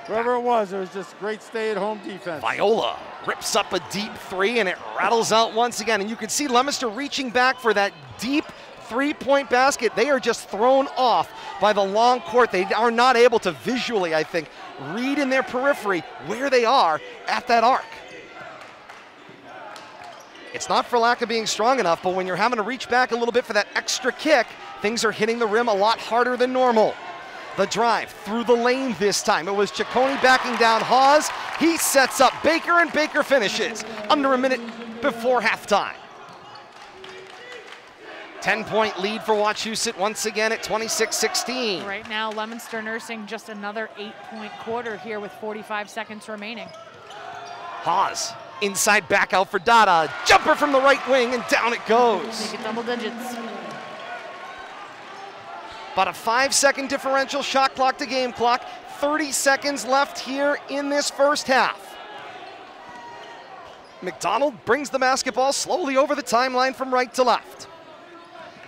Whoever it was just great stay-at-home defense. Viola rips up a deep three, and it rattles out once again. And you can see Leominster reaching back for that deep three-point basket. They are just thrown off by the long court. They are not able to visually, I think, read in their periphery where they are at that arc. It's not for lack of being strong enough, but when you're having to reach back a little bit for that extra kick, things are hitting the rim a lot harder than normal. The drive through the lane this time. It was Ciccone backing down Hawes. He sets up Baker, and Baker finishes under a minute before halftime. 10-point lead for Wachusett once again at 26-16. Right now, Leominster nursing just another 8-point quarter here with 45 seconds remaining. Hawes inside back out for Dada. Jumper from the right wing, and down it goes. Make it double digits. About a 5-second differential, shot clock to game clock. 30 seconds left here in this first half. McDonald brings the basketball slowly over the timeline from right to left.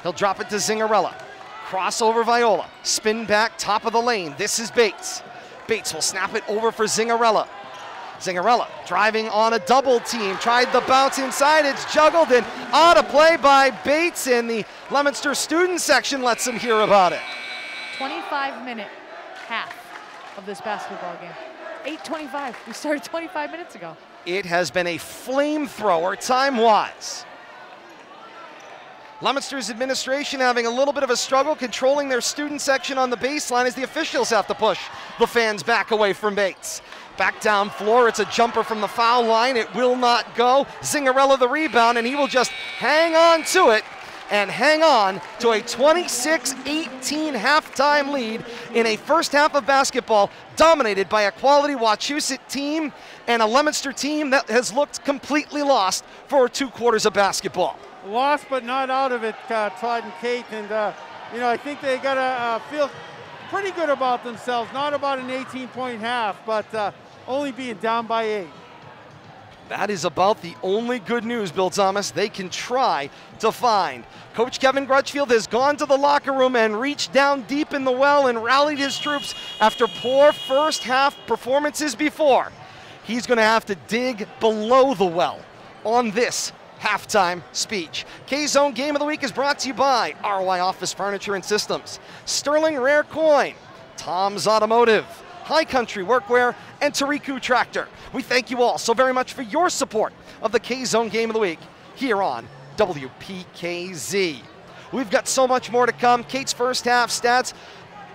He'll drop it to Zingarella. Cross over Viola, spin back, top of the lane. This is Bates. Bates will snap it over for Zingarella. Zingarella driving on a double team, tried the bounce inside, it's juggled and out of play by Bates, and the Leominster student section lets them hear about it. 25-minute half of this basketball game. 8:25. We started 25 minutes ago. It has been a flamethrower time-wise. Leominster's administration having a little bit of a struggle controlling their student section on the baseline as the officials have to push the fans back away from Bates. Back down floor, it's a jumper from the foul line. It will not go. Zingarella the rebound, and he will just hang on to it and hang on to a 26-18 halftime lead in a first half of basketball dominated by a quality Wachusett team and a Leominster team that has looked completely lost for two quarters of basketball. Lost but not out of it, Todd and Kate, and you know, I think they gotta feel pretty good about themselves. Not about an 18-point half, but only being down by 8. That is about the only good news, Bill Thomas, they can try to find. Coach Kevin Crutchfield has gone to the locker room and reached down deep in the well and rallied his troops after poor first half performances before. He's gonna have to dig below the well on this halftime speech. K-Zone Game of the Week is brought to you by ROI Office Furniture and Systems, Sterling Rare Coin, Tom's Automotive, High Country Workwear, and Tariku Tractor. We thank you all so very much for your support of the K-Zone Game of the Week here on WPKZ. We've got so much more to come. Kate's first half stats,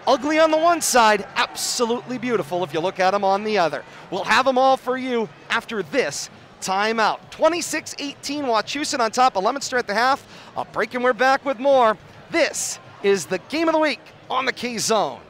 ugly on the one side, absolutely beautiful if you look at them on the other. We'll have them all for you after this timeout. 26-18 Wachusett on top of Leominster at the half. A break and we're back with more. This is the Game of the Week on the K-Zone.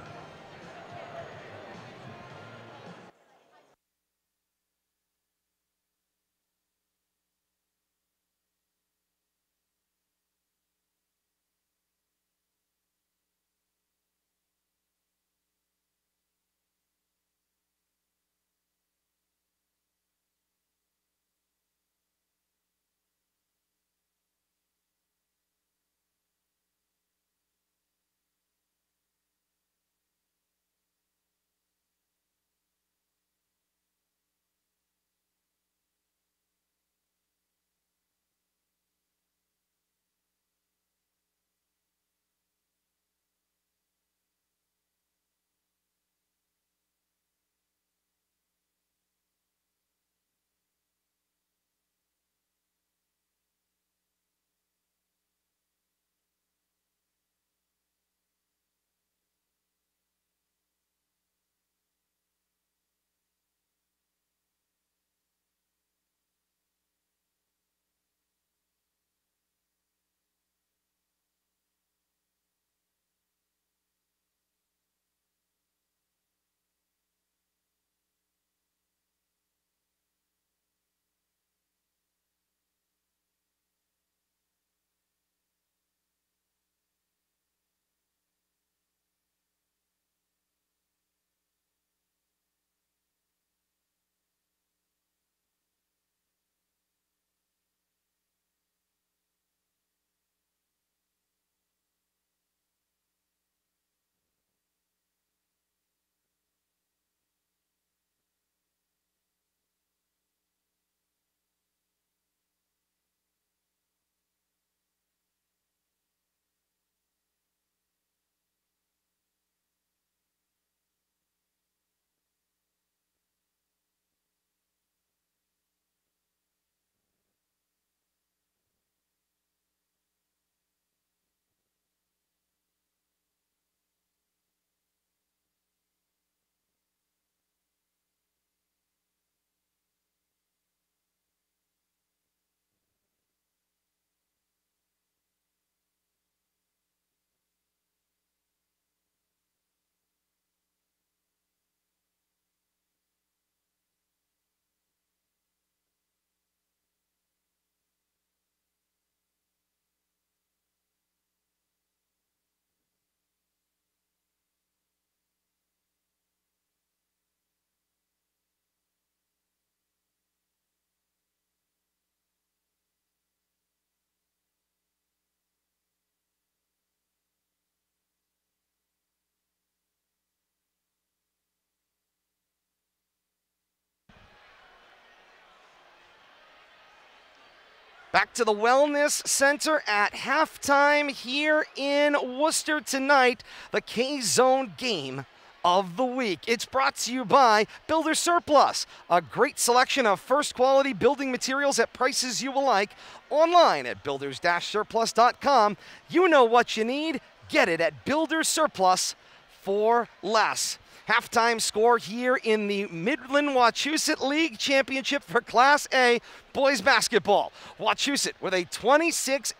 Back to the Wellness Center at halftime here in Worcester tonight, the K-Zone Game of the week. It's brought to you by Builder Surplus, a great selection of first quality building materials at prices you will like, online at builders-surplus.com. You know what you need, get it at Builder Surplus for less. Halftime score here in the Midland Wachusett League Championship for Class A boys basketball. Wachusett with a 26-18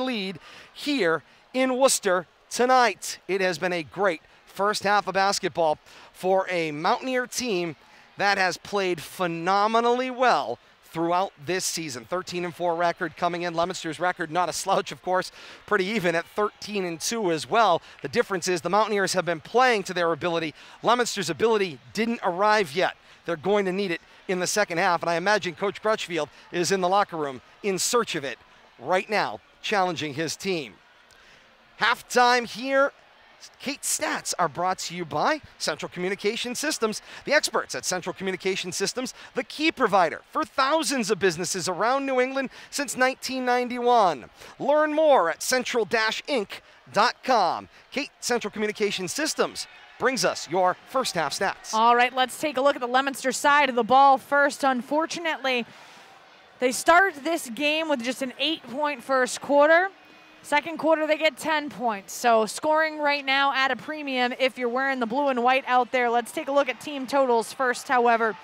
lead here in Worcester tonight. It has been a great first half of basketball for a Mountaineer team that has played phenomenally well throughout this season. 13-4 record coming in. Leominster's record, not a slouch, of course, pretty even at 13-2 as well. The difference is the Mountaineers have been playing to their ability. Leominster's ability didn't arrive yet. They're going to need it in the second half, and I imagine Coach Crutchfield is in the locker room in search of it right now, challenging his team. Halftime here. Kate's stats are brought to you by Central Communication Systems, the experts at Central Communication Systems, the key provider for thousands of businesses around New England since 1991. Learn more at central-inc.com. Kate, Central Communication Systems brings us your first half stats. All right, let's take a look at the Leominster side of the ball first. Unfortunately, they start this game with just an 8-point first quarter. Second quarter, they get 10 points. So scoring right now at a premium if you're wearing the blue and white out there. Let's take a look at team totals first, however.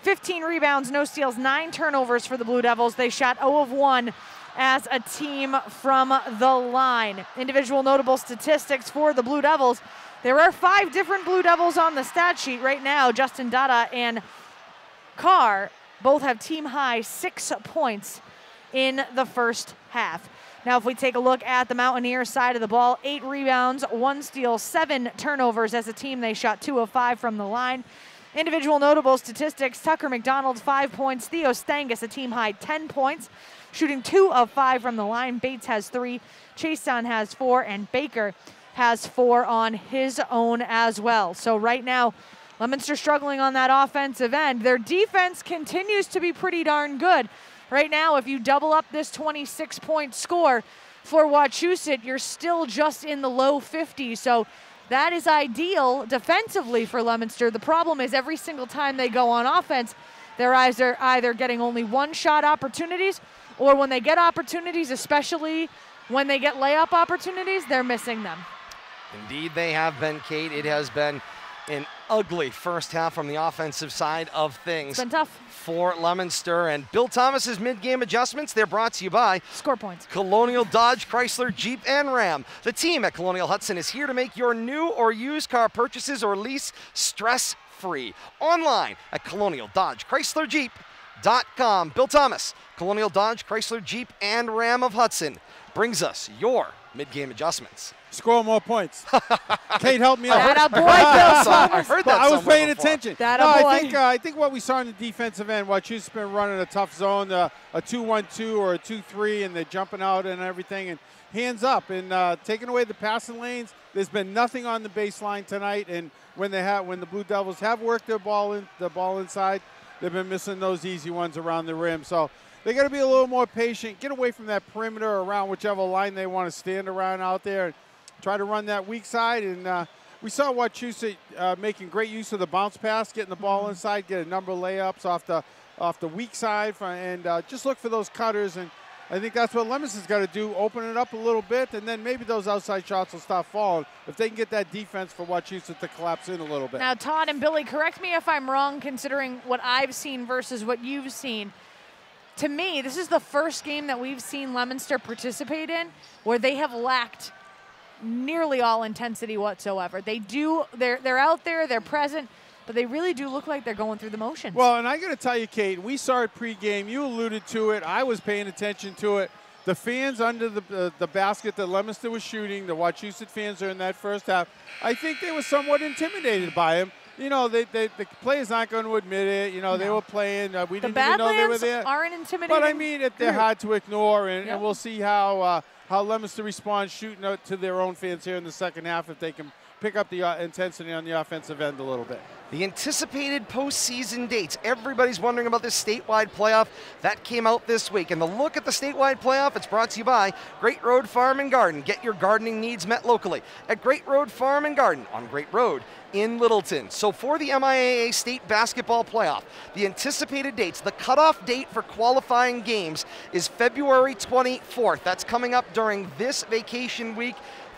15 rebounds, no steals, 9 turnovers for the Blue Devils. They shot 0 of 1 as a team from the line. Individual notable statistics for the Blue Devils. There are 5 different Blue Devils on the stat sheet right now. Justin Dada and Carr both have team-high 6 points in the first half. Now if we take a look at the Mountaineers side of the ball, 8 rebounds, 1 steal, 7 turnovers. As a team, they shot 2 of 5 from the line. Individual notable statistics, Tucker McDonald, 5 points. Theo Stangus, a team high 10 points, shooting 2 of 5 from the line. Bates has 3, Chason has 4, and Baker has 4 on his own as well. So right now, Leominster struggling on that offensive end. Their defense continues to be pretty darn good. Right now, if you double up this 26-point score for Wachusett, you're still just in the low 50s. So that is ideal defensively for Leominster. The problem is every single time they go on offense, their eyes are either getting only one-shot opportunities, or when they get opportunities, especially when they get layup opportunities, they're missing them. Indeed, they have been, Kate. It has been an ugly first half from the offensive side of things. It's been tough for Leominster, and Bill Thomas's mid-game adjustments, they're brought to you by ScorePoints, Colonial Dodge, Chrysler, Jeep, and Ram. The team at Colonial Hudson is here to make your new or used car purchases or lease stress-free. Online at ColonialDodgeChryslerJeep.com. Bill Thomas, Colonial Dodge, Chrysler, Jeep, and Ram of Hudson brings us your mid-game adjustments. Score more points. Kate, help me out. That a boy, Bill Thomas. I heard that. I was paying attention. That no, boy. I think what we saw in the defensive end, Wachusett's been running a tough zone, a 2-1-2 or a 2-3, and they're jumping out and everything, and hands up and taking away the passing lanes. There's been nothing on the baseline tonight, and when the Blue Devils have worked their ball in the ball inside, they've been missing those easy ones around the rim. So they got to be a little more patient. Get away from that perimeter around whichever line they want to stand around out there. And try to run that weak side, and we saw Wachusett making great use of the bounce pass, getting the ball inside, get a number of layups off the weak side, and just look for those cutters. And I think that's what Leominster's got to do, open it up a little bit, and then maybe those outside shots will stop falling if they can get that defense for Wachusett to collapse in a little bit. Now, Todd and Billy, correct me if I'm wrong, considering what I've seen versus what you've seen. To me, this is the first game that we've seen Leominster participate in where they have lacked nearly all intensity whatsoever. They do, they're out there, they're present, but they really do look like they're going through the motions. Well, and I got to tell you, Kate, we saw it pregame. You alluded to it. I was paying attention to it. The fans under the basket that Leominster was shooting, the Wachusett fans during that first half, I think they were somewhat intimidated by him. You know, the players aren't going to admit it. You know, no. They were playing. We didn't even know they were there. The Badlands aren't intimidating. But, I mean, they're hard to ignore, and we'll see how Leominster responds shooting out to their own fans here in the second half if they can pick up the intensity on the offensive end a little bit. The anticipated postseason dates. Everybody's wondering about this statewide playoff. That came out this week. And the look at the statewide playoff, it's brought to you by Great Road Farm and Garden. Get your gardening needs met locally at Great Road Farm and Garden on Great Road in Littleton. So for the MIAA State Basketball Playoff, the anticipated dates, the cutoff date for qualifying games is February 24th. That's coming up during this vacation week.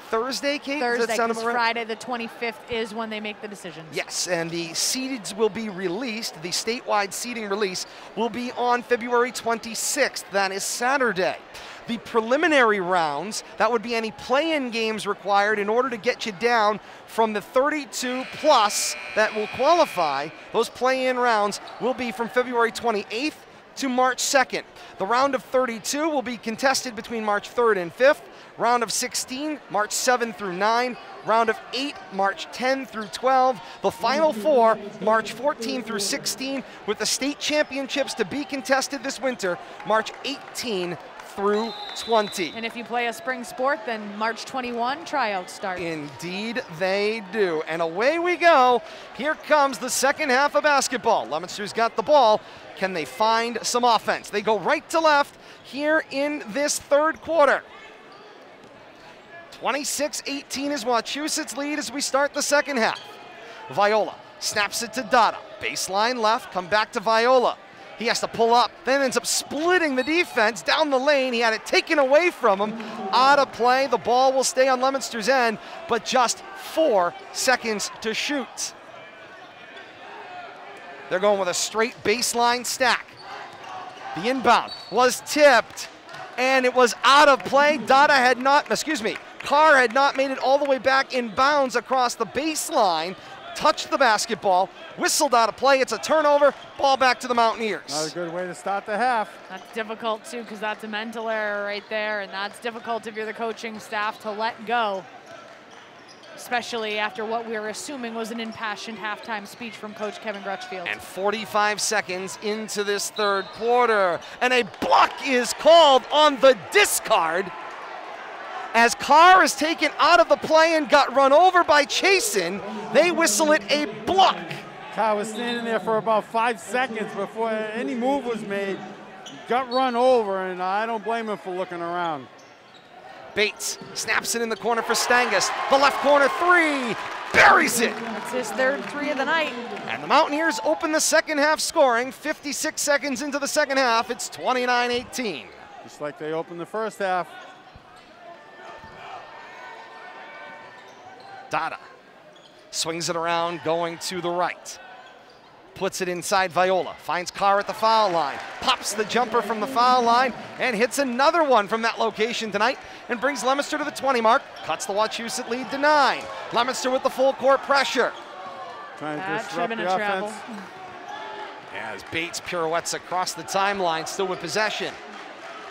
Thursday, Kate? Thursday, because Friday the 25th is when they make the decisions. Yes, and the seeds will be released. The statewide seeding release will be on February 26th. That is Saturday. The preliminary rounds, that would be any play-in games required in order to get you down from the 32 plus that will qualify. Those play-in rounds will be from February 28th to March 2nd. The round of 32 will be contested between March 3rd and 5th. Round of 16, March 7 through 9. Round of 8, March 10 through 12. The final four, March 14 through 16, with the state championships to be contested this winter, March 18 through 20. And if you play a spring sport, then March 21, tryouts start. Indeed they do. And away we go. Here comes the second half of basketball. Leominster's got the ball. Can they find some offense? They go right to left here in this third quarter. 26-18 is Wachusett's lead as we start the second half. Viola snaps it to Dada. Baseline left, come back to Viola. He has to pull up, then ends up splitting the defense down the lane. He had it taken away from him. Out of play, the ball will stay on Leominster's end, but just 4 seconds to shoot. They're going with a straight baseline stack. The inbound was tipped, and it was out of play. Carr had not made it all the way back in bounds across the baseline, touched the basketball, whistled out of play. It's a turnover, ball back to the Mountaineers. Not a good way to start the half. That's difficult, too, because that's a mental error right there, and that's difficult if you're the coaching staff to let go, especially after what we were assuming was an impassioned halftime speech from Coach Kevin Crutchfield. And 45 seconds into this third quarter, and a block is called on the discard, as Carr is taken out of the play and got run over by Chasen. They whistle it a block. Carr was standing there for about 5 seconds before any move was made. Got run over, and I don't blame him for looking around. Bates snaps it in the corner for Stangas. The left corner three, buries it. That's his third three of the night. And the Mountaineers open the second half scoring. 56 seconds into the second half, it's 29-18. Just like they opened the first half. Dada swings it around, going to the right. Puts it inside Viola, finds Carr at the foul line, pops the jumper from the foul line, and hits another one from that location tonight, and brings Leominster to the 20 mark, cuts the Wachusett lead to 9. Leominster with the full court pressure. Trying to disrupt the offense. As Bates pirouettes across the timeline, still with possession.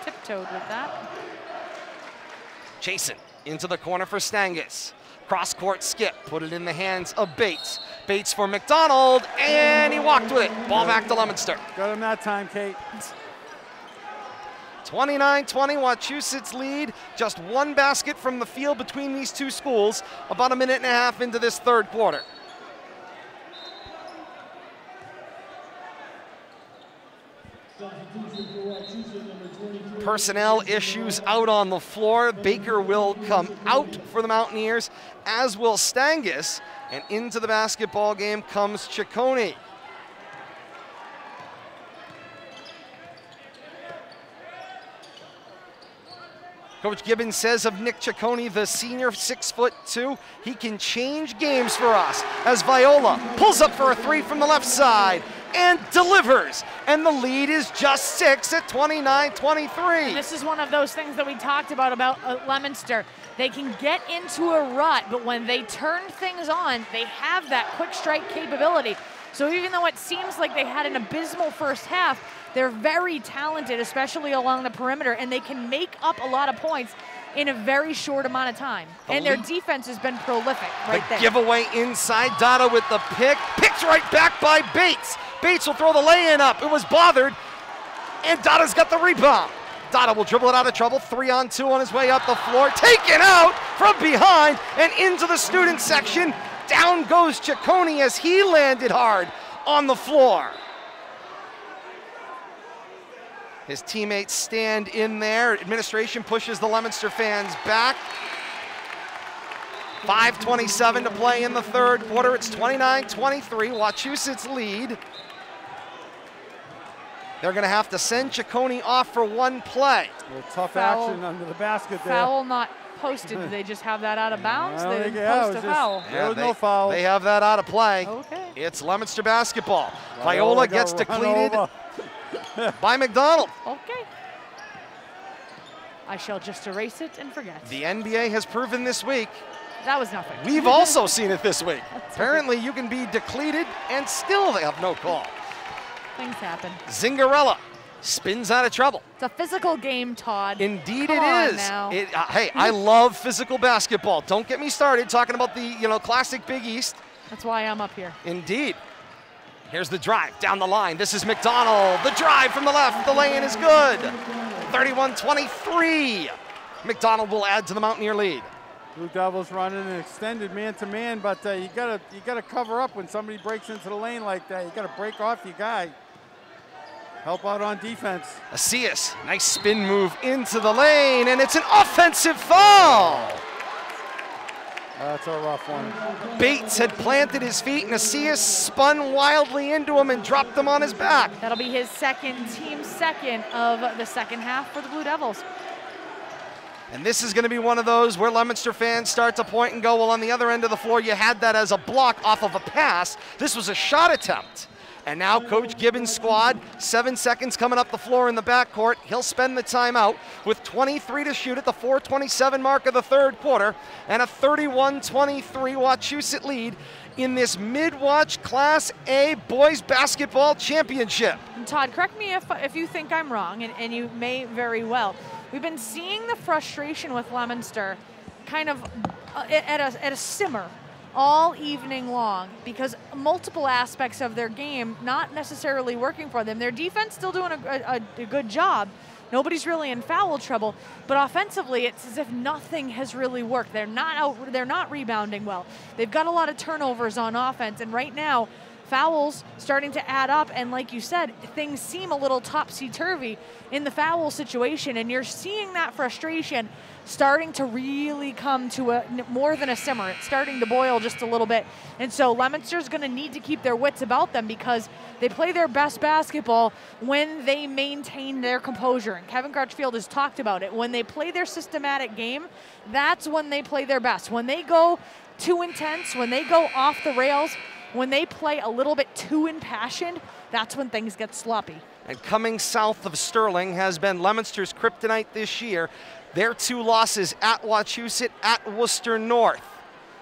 Tiptoed with that. Chasen into the corner for Stangas. Cross-court skip, put it in the hands of Bates. Bates for McDonald, and he walked with it. Ball back to Leominster. Got him that time, Kate. 29-20, Wachusett's lead. Just one basket from the field between these two schools, about a minute and a half into this third quarter. Personnel issues out on the floor. Baker will come out for the Mountaineers, as will Stangas. And into the basketball game comes Ciccone. Coach Gibbons says of Nick Ciccone, the senior, 6'2", he can change games for us, as Viola pulls up for a three from the left side and delivers, and the lead is just 6 at 29-23. This is one of those things that we talked about Leominster. They can get into a rut, but when they turn things on, they have that quick strike capability. So even though it seems like they had an abysmal first half, they're very talented, especially along the perimeter, and they can make up a lot of points in a very short amount of time. And their defense has been prolific right there. Giveaway inside, Dada with the pick. Picked right back by Bates. Bates will throw the lay-in up. It was bothered, and Dada's got the rebound. Dada will dribble it out of trouble. 3-on-2 on his way up the floor. Taken out from behind and into the student section. Down goes Ciccone as he landed hard on the floor. His teammates stand in there. Administration pushes the Leominster fans back. 5:27 to play in the third quarter. It's 29-23, Wachusett's lead. They're gonna have to send Ciccone off for one play. A little tough foul, action under the basket there. Foul not posted. Did they just have that out of bounds? They didn't post a foul. Yeah, there was no foul. They have that out of play. Okay. It's Leominster basketball. Viola gets depleted by McDonald. Okay. I shall just erase it and forget. The NBA has proven this week. That was nothing. We've also seen it this week. That's apparently, you can be depleted and still they have no call. Things happen. Zingarella spins out of trouble. It's a physical game, Todd. Indeed it is. Hey, I love physical basketball. Don't get me started talking about the classic Big East. That's why I'm up here. Indeed. Here's the drive down the line. This is McDonald. The drive from the left. The lay-in is good. 31-23. McDonald will add to the Mountaineer lead. Blue Devils running an extended man-to-man, but you gotta cover up when somebody breaks into the lane like that. You gotta break off your guy. Help out on defense. Asias, nice spin move into the lane, and it's an offensive foul. That's a rough one. Bates had planted his feet, and Asias spun wildly into him and dropped him on his back. That'll be his second, team second of the second half for the Blue Devils. And this is going to be one of those where Leominster fans start to point and go, well, on the other end of the floor, you had that as a block off of a pass. This was a shot attempt. And now Coach Gibbons' squad, 7 seconds coming up the floor in the backcourt. He'll spend the timeout with 23 to shoot at the 4:27 mark of the third quarter and a 31-23 Wachusett lead in this Mid-Watch Class A Boys Basketball Championship. And Todd, correct me if you think I'm wrong, and you may very well. We've been seeing the frustration with Leominster kind of at a simmer all evening long because multiple aspects of their game not necessarily working for them. Their defense still doing a good job. Nobody's really in foul trouble, but offensively it's as if nothing has really worked. They're not rebounding well. They've got a lot of turnovers on offense, and right now fouls starting to add up, and like you said, things seem a little topsy-turvy in the foul situation, and you're seeing that frustration starting to really come to a more than a simmer. It's starting to boil just a little bit, and so Leominster's going to need to keep their wits about them because they play their best basketball when they maintain their composure, and Kevin Crutchfield has talked about it. When they play their systematic game, that's when they play their best. When they go too intense, when they go off the rails, when they play a little bit too impassioned, that's when things get sloppy. And coming south of Sterling has been Leominster's kryptonite this year. Their two losses at Wachusett, at Worcester North.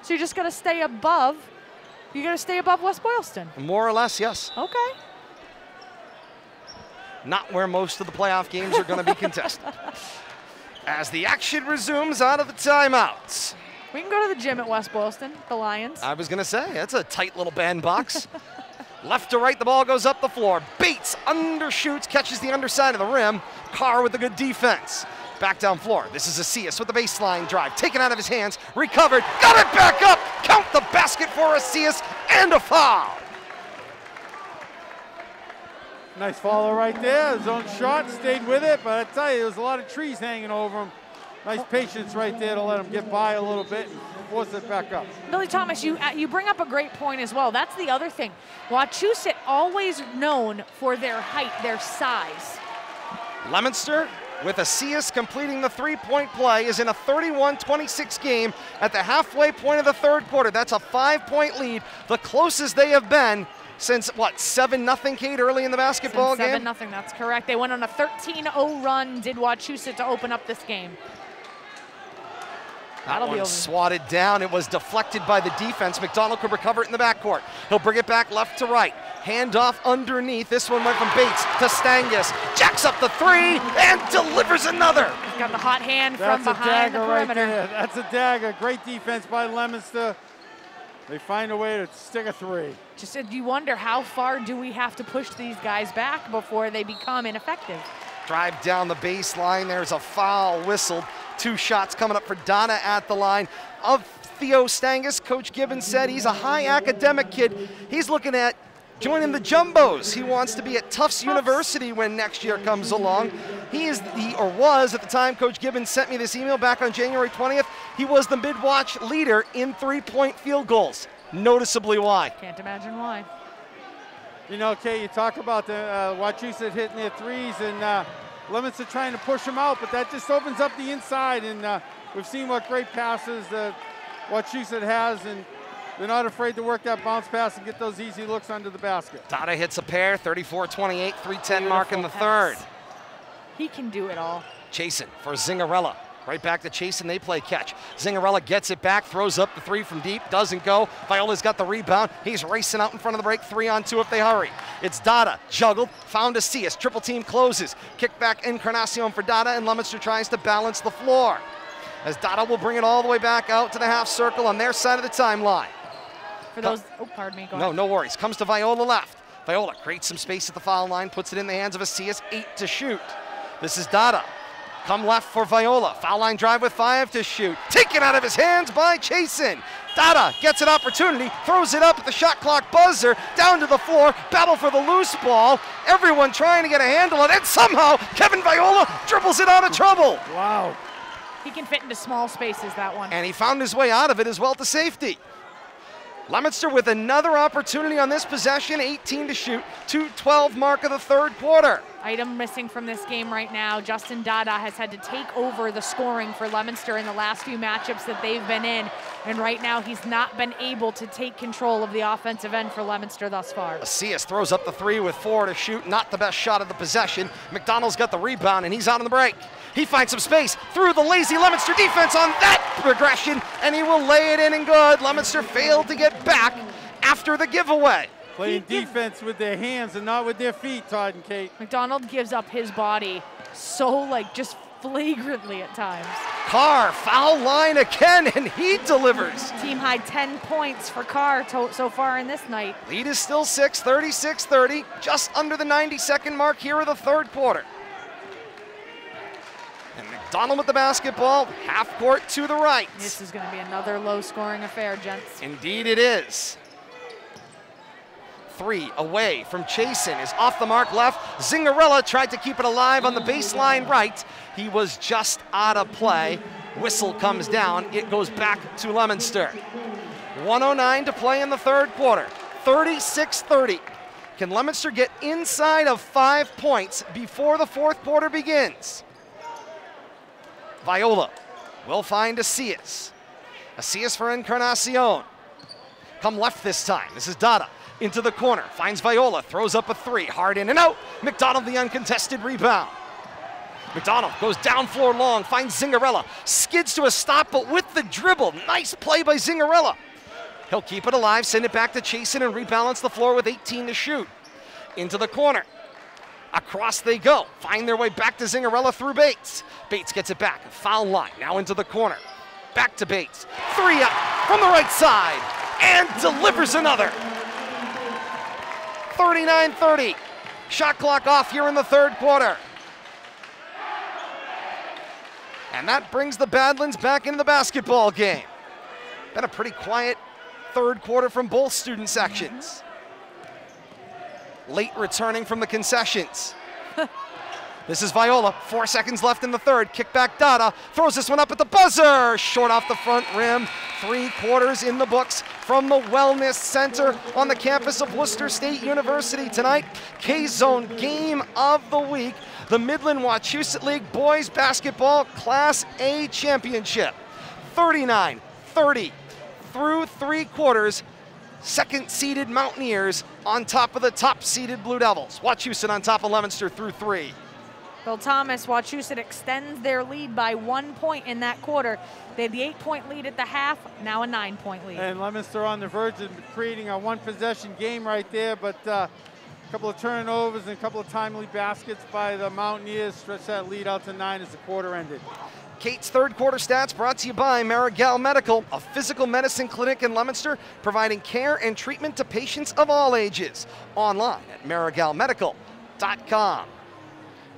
So you're just going to stay above, you're going to stay above West Boylston? More or less, yes. Okay. Not where most of the playoff games are going to be contested. As the action resumes out of the timeouts. We can go to the gym at West Boylston, the Lions. I was going to say, that's a tight little bandbox. Left to right, the ball goes up the floor. Bates undershoots, catches the underside of the rim. Carr with a good defense. Back down floor. This is Asias with the baseline drive. Taken out of his hands, recovered, got it back up. Count the basket for Asias and a foul. Nice follow right there. His own shot, stayed with it, but I tell you, there's a lot of trees hanging over him. Nice patience right there to let him get by a little bit and force it back up. Billy Thomas, you bring up a great point as well. That's the other thing. Wachusett always known for their height, their size. Leominster with Asias completing the three-point play is in a 31-26 game at the halfway point of the third quarter. That's a 5-point lead, the closest they have been since, what, 7-0, Kate, early in the basketball game? 7-0, that's correct. They went on a 13-0 run, did Wachusett, to open up this game. That one swatted down. It was deflected by the defense. McDonald could recover it in the backcourt. He'll bring it back left to right. Handoff underneath. This one went from Bates to Stangas. Jacks up the three and delivers another. He's got the hot hand from behind the perimeter. That's a dagger. Great defense by Leominster. They find a way to stick a three. Just said, you wonder how far do we have to push these guys back before they become ineffective. Drive down the baseline. There's a foul whistled. Two shots coming up for Donna at the line. Of Theo Stangus, Coach Gibbons said he's a high academic kid. He's looking at joining the Jumbos. He wants to be at Tufts University when next year comes along. He is, or was at the time Coach Gibbons sent me this email back on January 20th, he was the mid-watch leader in three-point field goals. Noticeably why. Can't imagine why. You know, Kay, you talk about the Wachusett hitting their threes, and Lemons are trying to push them out, but that just opens up the inside, and we've seen what great passes Wachusett has, and they're not afraid to work that bounce pass and get those easy looks under the basket. Dada hits a pair, 34-28, 3:10 mark in the third. He can do it all. Chasen for Zingarella. Right back to Chasen, they play catch. Zingarella gets it back, throws up the three from deep, doesn't go. Viola's got the rebound. He's racing out in front of the break, 3-on-2 if they hurry. It's Dada, juggled, found Asias, triple team closes. Kick back Encarnacion for Dada, and Leominster tries to balance the floor. As Dada will bring it all the way back out to the half circle on their side of the timeline. For those, oh, pardon me, go ahead. No worries, comes to Viola left. Viola creates some space at the foul line, puts it in the hands of Asias, 8 to shoot. This is Dada. Come left for Viola. Foul line drive with 5 to shoot. Taken out of his hands by Chasen. Dada gets an opportunity, throws it up at the shot clock buzzer, down to the floor, battle for the loose ball. Everyone trying to get a handle on it, and somehow Kevin Viola dribbles it out of trouble. Wow. He can fit into small spaces, that one. And he found his way out of it as well to safety. Leominster with another opportunity on this possession, 18 to shoot, 2:12 mark of the third quarter. Item missing from this game right now, Justin Dada has had to take over the scoring for Leominster in the last few matchups that they've been in, and right now he's not been able to take control of the offensive end for Leominster thus far. Asias throws up the three with 4 to shoot, not the best shot of the possession. McDonald's got the rebound and he's out on the break. He finds some space through the lazy Leominster defense on that progression, and he will lay it in and good. Leominster failed to get back after the giveaway. Playing defense with their hands and not with their feet, Todd and Kate. McDonald gives up his body so, like, just flagrantly at times. Carr, foul line again, and he delivers. Team high 10 points for Carr so far in this night. Lead is still 6, 36-30, just under the 90-second mark here of the third quarter. And McDonald with the basketball, half court to the right. This is going to be another low-scoring affair, gents. Indeed it is. 3 away from Chasen is off the mark left. Zingarella tried to keep it alive on the baseline right. He was just out of play. Whistle comes down. It goes back to Leominster. 1:09 to play in the third quarter. 36-30. Can Leominster get inside of 5 points before the fourth quarter begins? Viola will find Asias. Asias for Encarnacion. Come left this time. This is Dada. Into the corner, finds Viola, throws up a three, hard in and out. McDonald the uncontested rebound. McDonald goes down floor long, finds Zingarella, skids to a stop, but with the dribble, nice play by Zingarella. He'll keep it alive, send it back to Chasen and rebalance the floor with 18 to shoot. Into the corner, across they go, find their way back to Zingarella through Bates. Bates gets it back, foul line, now into the corner. Back to Bates, three up from the right side, and delivers another. 39-30, shot clock off here in the third quarter. And that brings the Badlands back into the basketball game. Been a pretty quiet third quarter from both student sections. Late returning from the concessions. This is Viola, 4 seconds left in the third. Kickback Dada throws this one up at the buzzer. Short off the front rim. 3 quarters in the books from the Wellness Center on the campus of Worcester State University tonight. K-Zone Game of the Week. The Midland Wachusett League Boys Basketball Class A Championship. 39-30 through 3 quarters. Second-seeded Mountaineers on top of the top-seeded Blue Devils. Wachusett on top of Leominster through 3. Bill Thomas, Wachusett extends their lead by 1 point in that quarter. They had the 8-point lead at the half, now a 9-point lead. And Leominster on the verge of creating a one-possession game right there, but a couple of turnovers and a couple of timely baskets by the Mountaineers stretched that lead out to 9 as the quarter ended. Kate's third quarter stats brought to you by Marigal Medical, a physical medicine clinic in Leominster, providing care and treatment to patients of all ages. Online at marigalmedical.com.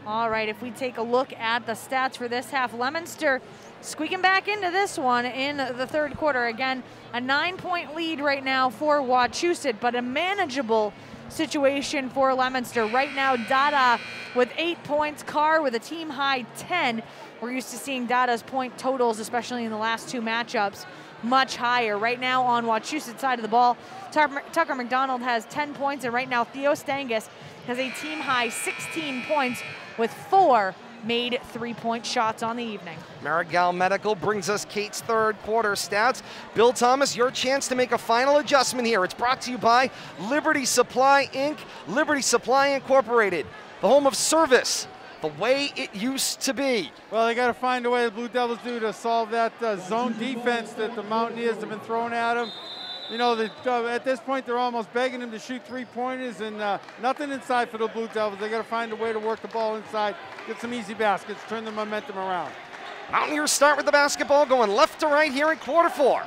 All right, if we take a look at the stats for this half, Leominster squeaking back into this one in the third quarter. Again, a 9-point lead right now for Wachusett, but a manageable situation for Leominster. Right now, Dada with 8 points, Carr with a team-high 10. We're used to seeing Dada's point totals, especially in the last two matchups, much higher. Right now on Wachusett's side of the ball, Tucker McDonald has 10 points, and right now Theo Stangus has a team-high 16 points with 4 made three-point shots on the evening. Marigal Medical brings us Kate's third quarter stats. Bill Thomas, your chance to make a final adjustment here. It's brought to you by Liberty Supply Inc., Liberty Supply Incorporated, the home of service, the way it used to be. Well, they got to find a way, the Blue Devils do, to solve that zone defense that the Mountaineers have been throwing at them. You know, at this point, they're almost begging them to shoot three-pointers, and nothing inside for the Blue Devils. They got to find a way to work the ball inside, get some easy baskets, turn the momentum around. Mountaineers start with the basketball, going left to right here in quarter four.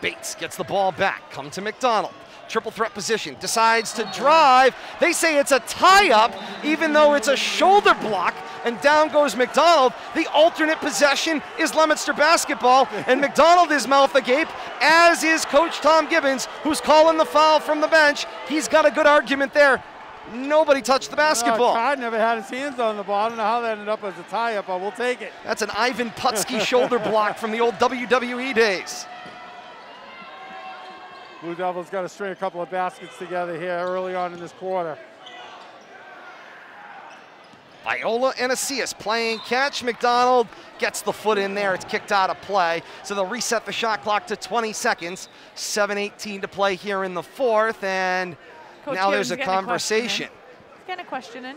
Bates gets the ball back, come to McDonald. Triple threat position, decides to drive. They say it's a tie-up, even though it's a shoulder block, and down goes McDonald. The alternate possession is Leominster basketball, and McDonald is mouth agape, as is Coach Tom Gibbons, who's calling the foul from the bench. He's got a good argument there. Nobody touched the basketball. Todd never had his hands on the ball. I don't know how that ended up as a tie-up, but we'll take it. That's an Ivan Putski shoulder block from the old WWE days. Blue Devils got to string a couple of baskets together here early on in this quarter. Viola and Asias playing catch. McDonald gets the foot in there. It's kicked out of play. So they'll reset the shot clock to 20 seconds. 7:18 to play here in the fourth. And Coach now Hibbs, there's a conversation. He's getting a question in.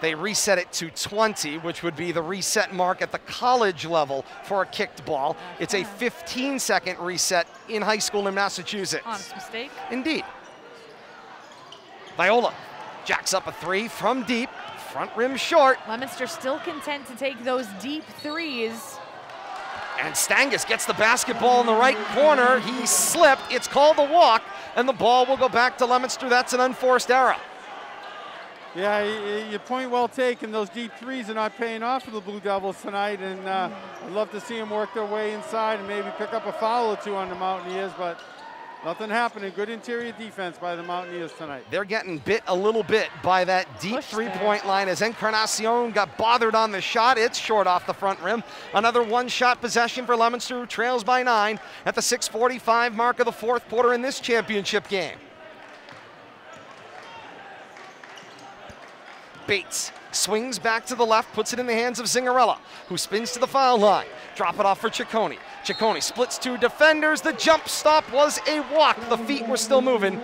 They reset it to 20, which would be the reset mark at the college level for a kicked ball. It's a 15-second reset in high school in Massachusetts. Honest mistake. Indeed. Viola jacks up a three from deep, front rim short. Leominster still content to take those deep threes. And Stangus gets the basketball in the right corner. He slipped. It's called a walk, and the ball will go back to Leominster. That's an unforced error. Yeah, your point well taken. Those deep threes are not paying off for the Blue Devils tonight, and I'd love to see them work their way inside and maybe pick up a foul or two on the Mountaineers, but nothing happening. Good interior defense by the Mountaineers tonight. They're getting bit a little bit by that deep three-point line as Encarnacion got bothered on the shot. It's short off the front rim. Another one-shot possession for Leominster, who trails by 9 at the 6:45 mark of the fourth quarter in this championship game. Bates swings back to the left, puts it in the hands of Zingarella, who spins to the foul line. Drop it off for Ciccone. Ciccone splits two defenders. The jump stop was a walk. The feet were still moving.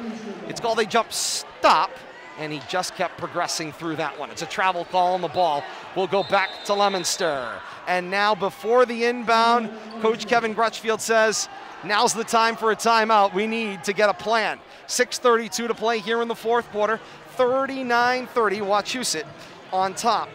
It's called a jump stop, and he just kept progressing through that one. It's a travel call on the ball. We'll go back to Leominster. And now before the inbound, Coach Kevin Crutchfield says, now's the time for a timeout. We need to get a plan. 6:32 to play here in the fourth quarter. 39-30, Wachusett on top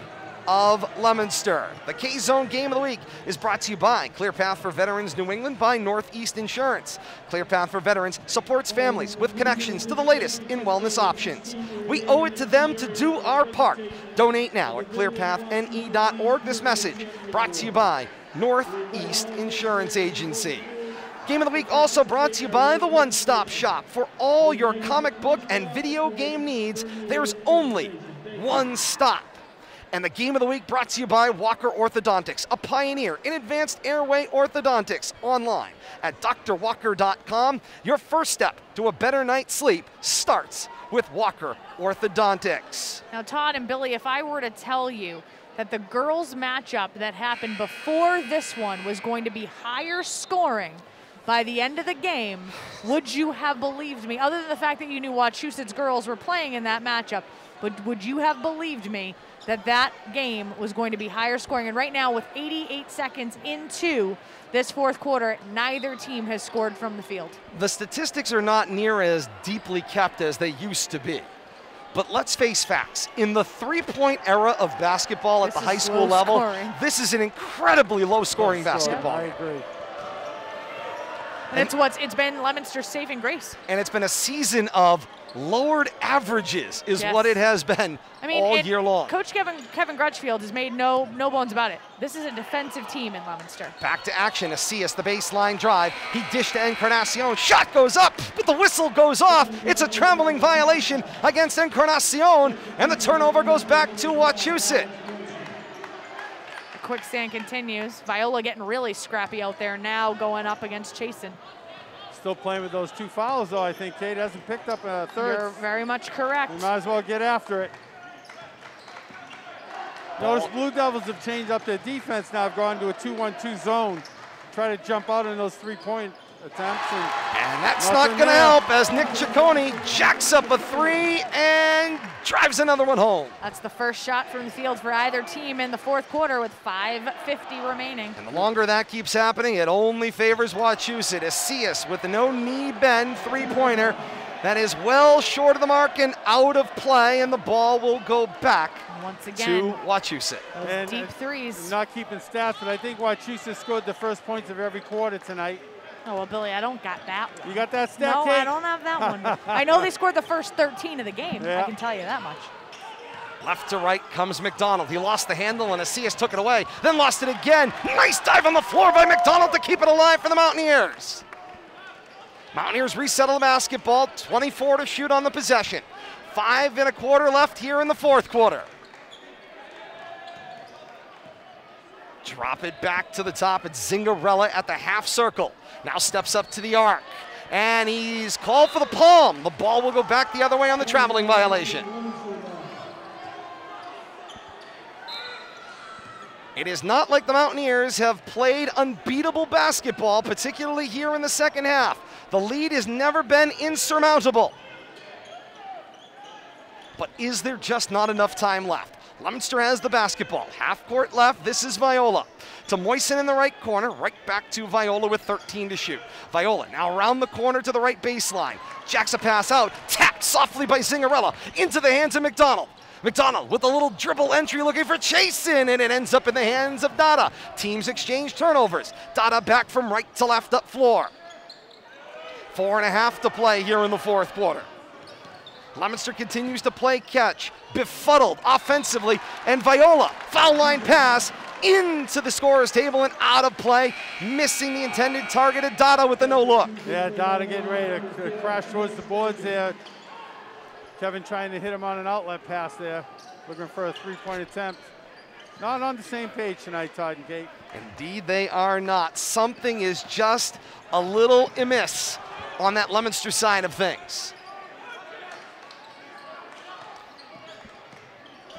of Leominster. The K-Zone Game of the Week is brought to you by ClearPath for Veterans New England by Northeast Insurance. ClearPath for Veterans supports families with connections to the latest in wellness options. We owe it to them to do our part. Donate now at clearpathne.org. This message brought to you by Northeast Insurance Agency. Game of the Week also brought to you by the one-stop shop for all your comic book and video game needs. There's only one stop. And the Game of the Week brought to you by Walker Orthodontics, a pioneer in advanced airway orthodontics, online at drwalker.com. Your first step to a better night's sleep starts with Walker Orthodontics. Now, Todd and Billy, if I were to tell you that the girls' matchup that happened before this one was going to be higher scoring by the end of the game, would you have believed me? Other than the fact that you knew Wachusett's girls were playing in that matchup, but would you have believed me that that game was going to be higher scoring? And right now, with 88 seconds into this fourth quarter, neither team has scored from the field. The statistics are not near as deeply kept as they used to be. But let's face facts. In the three-point era of basketball at the high school level, this is an incredibly low-scoring basketball. I agree. It's been Leominster's saving grace. And it's been a season of lowered averages is what it has been year long. Coach Kevin Crutchfield has made no bones about it. This is a defensive team in Leominster. Back to action, Asias, the baseline drive. He dished to Encarnacion. Shot goes up, but the whistle goes off. It's a traveling violation against Encarnacion, and the turnover goes back to Wachusett. The quicksand continues. Viola getting really scrappy out there now, going up against Chasen. Still playing with those two fouls, though. I think Kate hasn't picked up a third. You're very much correct. We might as well get after it. Notice Blue Devils have changed up their defense now. Have gone to a 2-1-2 zone. Try to jump out in those three-point attempts. And that's not going to help as Nick Ciccone jacks up a three and drives another one home. That's the first shot from the field for either team in the fourth quarter with 5:50 remaining. And the longer that keeps happening, it only favors Wachusett. Asias with the no-knee bend three-pointer. That is well short of the mark and out of play, and the ball will go back once again to Wachusett. Those deep threes. I'm not keeping stats, but I think Wachusett scored the first points of every quarter tonight. Oh, well, Billy, I don't got that one. You got that stat, Kate? No, I don't have that one. I know they scored the first 13 of the game. Yeah. I can tell you that much. Left to right comes McDonald. He lost the handle, and Asias took it away, then lost it again. Nice dive on the floor by McDonald to keep it alive for the Mountaineers. Mountaineers resettle the basketball, 24 to shoot on the possession. 5 and a quarter left here in the fourth quarter. Drop it back to the top. It's Zingarella at the half circle. Now steps up to the arc. And he's called for the palm. The ball will go back the other way on the traveling violation. It is not like the Mountaineers have played unbeatable basketball, particularly here in the second half. The lead has never been insurmountable. But is there just not enough time left? Leominster has the basketball. Half court left. This is Viola. To Moisen in the right corner. Right back to Viola with 13 to shoot. Viola now around the corner to the right baseline. Jacks a pass out. Tapped softly by Zingarella. Into the hands of McDonald. McDonald with a little dribble entry looking for Chasen, and it ends up in the hands of Dada. Teams exchange turnovers. Dada back from right to left up floor. 4 and a half to play here in the fourth quarter. Leominster continues to play catch, befuddled offensively, and Viola, foul line pass into the scorer's table and out of play, missing the intended target at Dada with the no look. Yeah, Dada getting ready to crash towards the boards there. Kevin trying to hit him on an outlet pass there, looking for a three-point attempt. Not on the same page tonight, Todd and Kate. Indeed they are not. Something is just a little amiss on that Leominster side of things.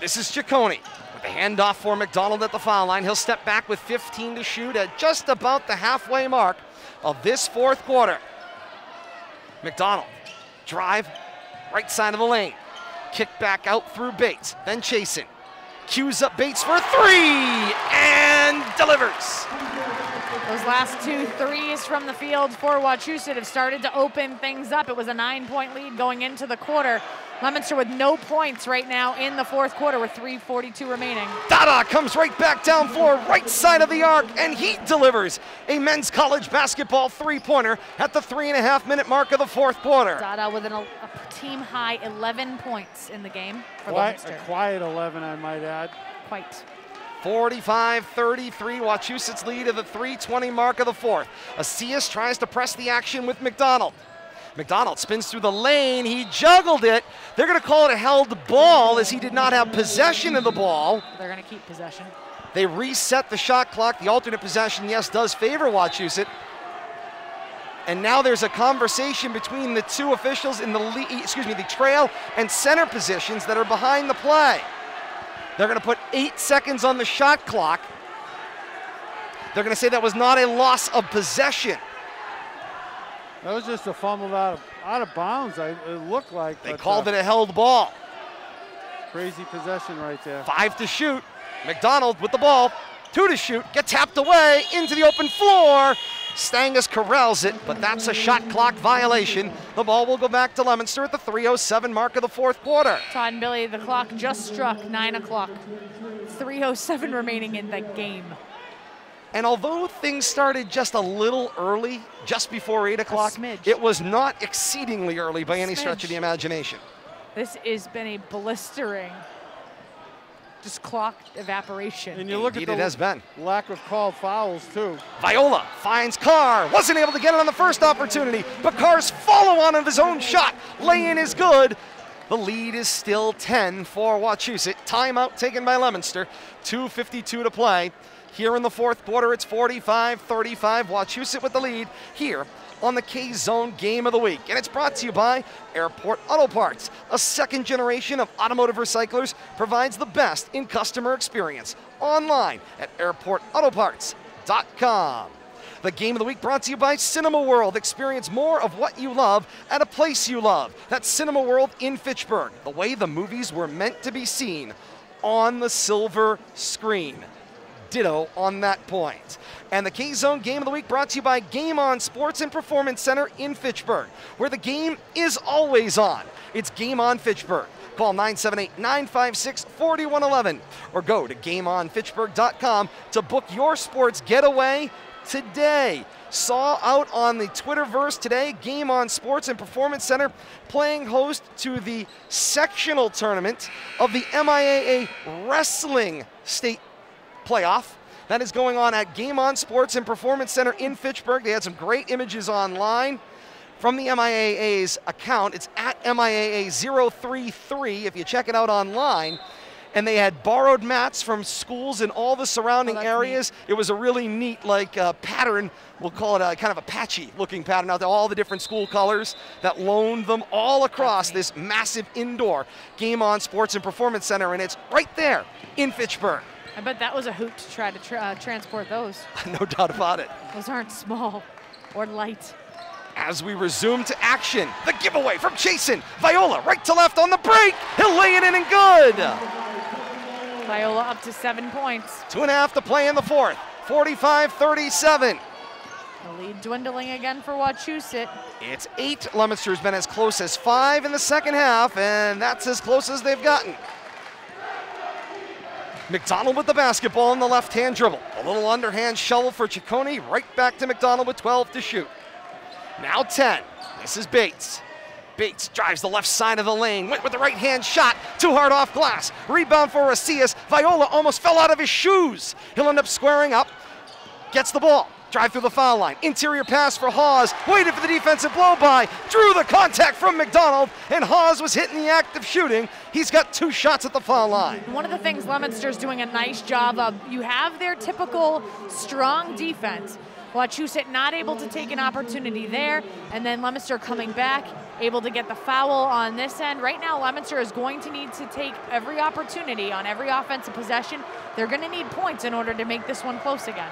This is Ciccone with the handoff for McDonald at the foul line. He'll step back with 15 to shoot at just about the halfway mark of this fourth quarter. McDonald, drive, right side of the lane. Kick back out through Bates, then Chasen. Cues up Bates for three and delivers. Those last 2 threes from the field for Wachusett have started to open things up. It was a 9-point lead going into the quarter. Leominster with no points right now in the fourth quarter with 3:42 remaining. Dada comes right back down floor, right side of the arc, and he delivers a men's college basketball three-pointer at the 3.5 minute mark of the fourth quarter. Dada with a team-high 11 points in the game for Leominster. A quiet 11, I might add. Quite. 45-33, Wachusett's lead at the 3:20 mark of the fourth. Asias tries to press the action with McDonald. McDonald spins through the lane. He juggled it. They're going to call it a held ball as he did not have possession of the ball. They're going to keep possession. They reset the shot clock. The alternate possession, yes, does favor Wachusett. And now there's a conversation between the two officials in the trail and center positions that are behind the play. They're going to put 8 seconds on the shot clock. They're going to say that was not a loss of possession. That was just a fumble out of bounds, it looked like. They called it a held ball. Crazy possession right there. 5 to shoot. McDonald with the ball. 2 to shoot. Get tapped away into the open floor. Stangas corrals it, but that's a shot clock violation. The ball will go back to Leominster at the 3:07 mark of the fourth quarter. Todd and Billy, the clock just struck 9 o'clock. 3:07 remaining in the game. And although things started just a little early, just before 8 o'clock, it was not exceedingly early by any stretch of the imagination. This has been a blistering, just clock evaporation. And you look at the lack of called fouls, too. Viola finds Carr. Wasn't able to get it on the first opportunity, but Carr's follow-on of his own shot. Lay-in is good. The lead is still 10 for Wachusett. Timeout taken by Leominster. 2:52 to play. Here in the fourth quarter, it's 45-35. Wachusett with the lead here on the K-Zone Game of the Week. And it's brought to you by Airport Auto Parts. A second generation of automotive recyclers provides the best in customer experience. Online at airportautoparts.com. The Game of the Week brought to you by Cinema World. Experience more of what you love at a place you love. That's Cinema World in Fitchburg. The way the movies were meant to be seen, on the silver screen. Ditto on that point. And the K-Zone Game of the Week brought to you by Game On Sports and Performance Center in Fitchburg, where the game is always on. It's Game On Fitchburg. Call 978-956-4111 or go to GameOnFitchburg.com to book your sports getaway today. Saw out on the Twitterverse today, Game On Sports and Performance Center playing host to the sectional tournament of the MIAA Wrestling State Playoff. That is going on at Game On Sports and Performance Center in Fitchburg. They had some great images online from the MIAA's account. It's at MIAA033 if you check it out online. And they had borrowed mats from schools in all the surrounding areas. Neat. It was a really neat pattern. We'll call it a kind of a patchy looking pattern out there. All the different school colors that loaned them all across this massive indoor Game On Sports and Performance Center. And it's right there in Fitchburg. I bet that was a hoot to try to transport those. No doubt about it. Those aren't small or light. As we resume to action, the giveaway from Jason. Viola right to left on the break. He'll lay it in and good. Viola up to 7 points. 2.5 to play in the fourth. 45-37. The lead dwindling again for Wachusett. It's 8. Leominster's been as close as 5 in the second half, and that's as close as they've gotten. McDonald with the basketball in the left-hand dribble. A little underhand shovel for Ciccone. Right back to McDonald with 12 to shoot. Now 10. This is Bates. Bates drives the left side of the lane. Went with the right-hand shot. Too hard off glass. Rebound for Arceus. Viola almost fell out of his shoes. He'll end up squaring up. Gets the ball. Drive through the foul line. Interior pass for Hawes. Waited for the defensive blow-by. Drew the contact from McDonald, and Hawes was hit in the act of shooting. He's got 2 shots at the foul line. One of the things Leominster's doing a nice job of, you have their typical strong defense. Wachusett not able to take an opportunity there, and then Leominster coming back, able to get the foul on this end. Right now, Leominster is going to need to take every opportunity on every offensive possession. They're going to need points in order to make this one close again.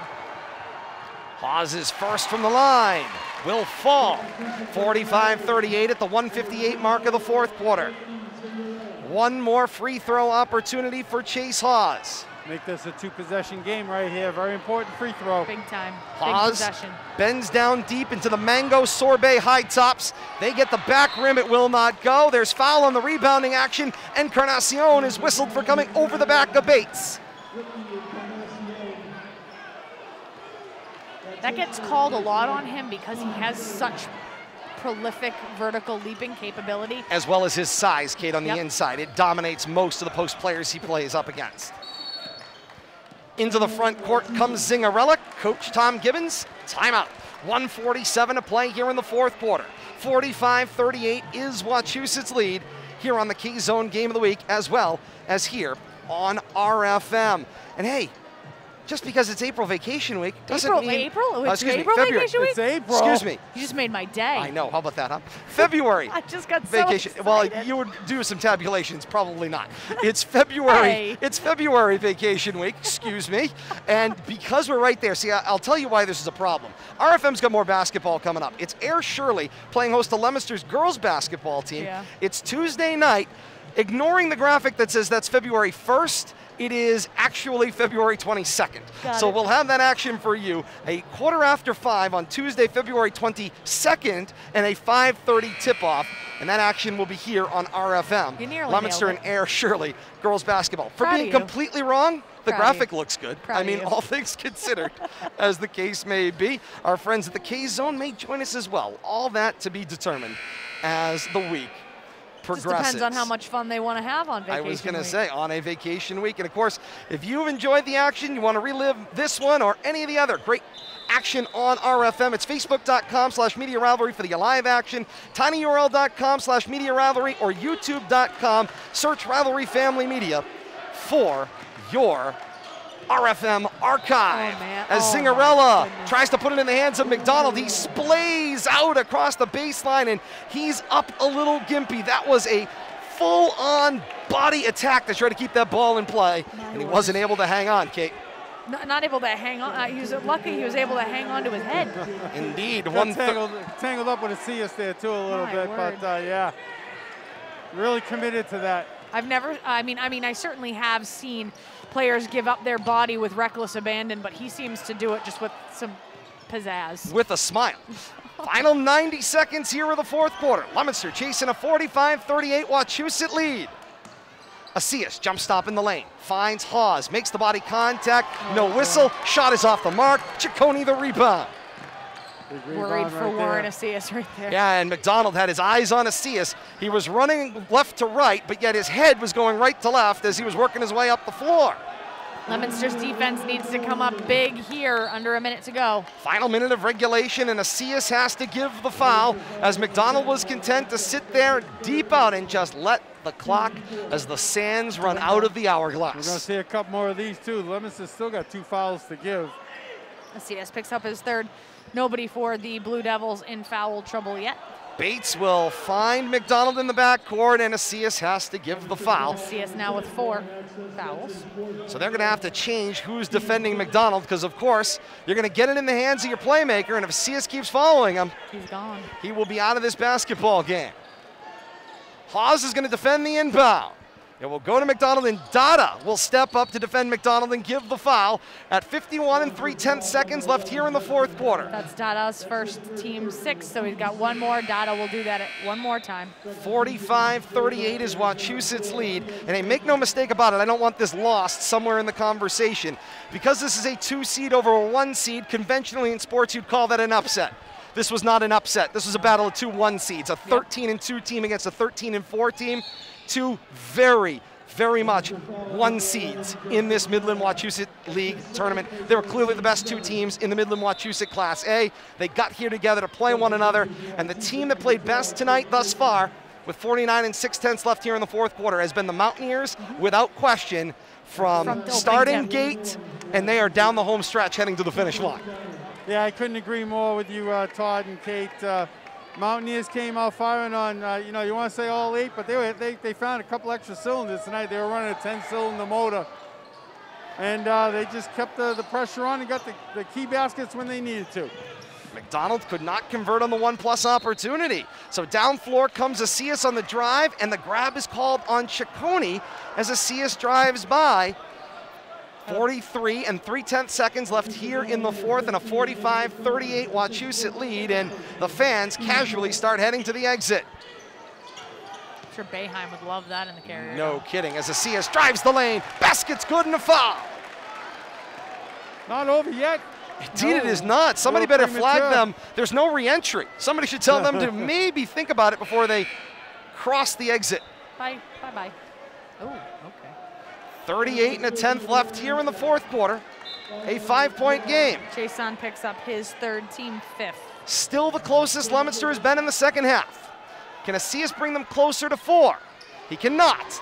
Hawes is first from the line, will fall. 45-38 at the 1:58 mark of the fourth quarter. One more free throw opportunity for Chase Hawes. Make this a 2-possession game right here. Very important free throw. Big time. Hawes bends down deep into the mango sorbet high tops. They get the back rim, it will not go. There's foul on the rebounding action. Encarnacion is whistled for coming over the back of Bates. That gets called a lot on him because he has such prolific vertical leaping capability. As well as his size, Kate, on the inside. It dominates most of the post players he plays up against. Into the front court comes Zingarella. Coach Tom Gibbons, timeout. 1:47 to play here in the fourth quarter. 45-38 is Wachusett's lead here on the K-Zone Game of the Week, as well as here on RFM. And hey, just because it's April vacation week doesn't mean... April vacation week? It's April. Excuse me. You just made my day. I know. How about that, huh? February. I just got vacation. So excited. Well, you would do some tabulations. Probably not. It's February. Hey. It's February vacation week. Excuse me. And because we're right there, see, I'll tell you why this is a problem. RFM's got more basketball coming up. It's Ayer Shirley playing host to Leominster's girls basketball team. Yeah. It's Tuesday night. Ignoring the graphic that says that's February 1st, it is actually February 22nd. So we'll have that action for you a 4:45 on Tuesday, February 22nd, and a 5:30 tip-off and that action will be here on RFM. Leominster and Ayer Shirley girls basketball. For being completely wrong, the graphic looks good. I mean, all things considered, as the case may be. Our friends at the K-Zone may join us as well. All that to be determined as the week progresses. Just depends on how much fun they want to have on vacation week. I was going to say, on a vacation week. And of course, if you've enjoyed the action, you want to relive this one or any of the other great action on RFM, it's facebook.com/media rivalry for the live action, tinyurl.com/media rivalry, or youtube.com/ Rivalry Family Media for your RFM archive. As Zingarella tries to put it in the hands of McDonald, he splays out across the baseline, and he's up a little gimpy. That was a full-on body attack to try to keep that ball in play, and he wasn't able to hang on, Kate. Not able to hang on. He was lucky he was able to hang on to his head. Indeed. One tangled up with a CS there, too, a little bit. But, yeah, really committed to that. I've never, I mean, I certainly have seen players give up their body with reckless abandon, but he seems to do it just with some pizzazz. With a smile. Final 90 seconds here of the fourth quarter. Leominster chasing a 45-38 Wachusett lead. Asias, jump stop in the lane, finds Hawes, makes the body contact, no whistle, shot is off the mark, Ciccone the rebound. Worried for Warren Asias right there. Yeah, and McDonald had his eyes on Asias. He was running left to right, but yet his head was going right to left as he was working his way up the floor. Leominster's defense needs to come up big here, under a minute to go. Final minute of regulation, and Asias has to give the foul as McDonald was content to sit there deep out and just let the clock as the sands run out of the hourglass. We're going to see a couple more of these, too. Leominster's still got two fouls to give. Asias picks up his third. Nobody for the Blue Devils in foul trouble yet. Bates will find McDonald in the backcourt, and Asias has to give the foul. Asias now with 4 fouls. So they're going to have to change who's defending McDonald, because of course you're going to get it in the hands of your playmaker, and if Asias keeps following him, he's gone. He will be out of this basketball game. Hawes is going to defend the inbound. It will go to McDonald, and Dada will step up to defend McDonald and give the foul at 51 3/10 seconds left here in the fourth quarter. That's Dada's first team 6, so he's got one more. Dada will do that one more time. 45-38 is Wachusett's lead, and hey, make no mistake about it, I don't want this lost somewhere in the conversation. Because this is a 2 seed over a 1 seed, conventionally in sports you'd call that an upset. This was not an upset. This was a battle of 2 1-seeds, a 13-2 team against a 13-4 team. Two very, very much 1 seeds in this Midland Wachusett League tournament. They were clearly the best 2 teams in the Midland Wachusett Class A. They got here together to play one another, and the team that played best tonight thus far, with 49 6/10 left here in the fourth quarter, has been the Mountaineers, without question, from starting gate, and they are down the home stretch heading to the finish line. Yeah, I couldn't agree more with you, Todd and Kate. Mountaineers came out firing on, you know, you want to say all 8, but they found a couple extra cylinders tonight. They were running a 10-cylinder motor. And they just kept the pressure on and got the key baskets when they needed to. McDonald could not convert on the 1-plus opportunity. So down floor comes Asias on the drive, and the grab is called on Ciccone as Asias drives by. 43 3/10 seconds left here in the fourth, and a 45-38 Wachusett lead, and the fans casually start heading to the exit. I'm sure Boeheim would love that in the carrier. No kidding, as Asias drives the lane, basket's good and a foul. Not over yet. Indeed it is not. Somebody better flag them. There's no re-entry. Somebody should tell them to maybe think about it before they cross the exit. Bye, bye-bye. Oh, okay. 38 1/10 left here in the fourth quarter. A 5-point game. Jason picks up his third, team 5th. Still the closest Leominster has been in the second half. Can Asias bring them closer to 4? He cannot.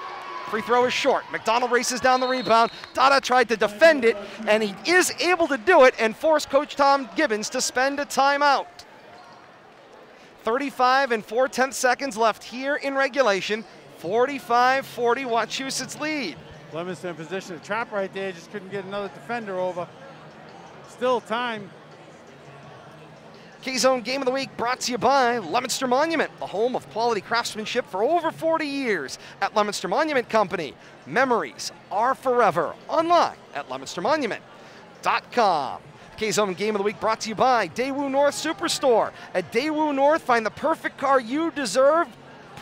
Free throw is short. McDonald races down the rebound. Dada tried to defend it, and he is able to do it and force Coach Tom Gibbons to spend a timeout. 35 4/10 seconds left here in regulation. 45-40 Wachusett's lead. Leominster in position to trap right there, just couldn't get another defender over. Still time. K-Zone Game of the Week brought to you by Leominster Monument, the home of quality craftsmanship for over 40 years at Leominster Monument Company. Memories are forever. Online at leominstermonument.com. K-Zone Game of the Week brought to you by Daewoo North Superstore. At Daewoo North, find the perfect car you deserve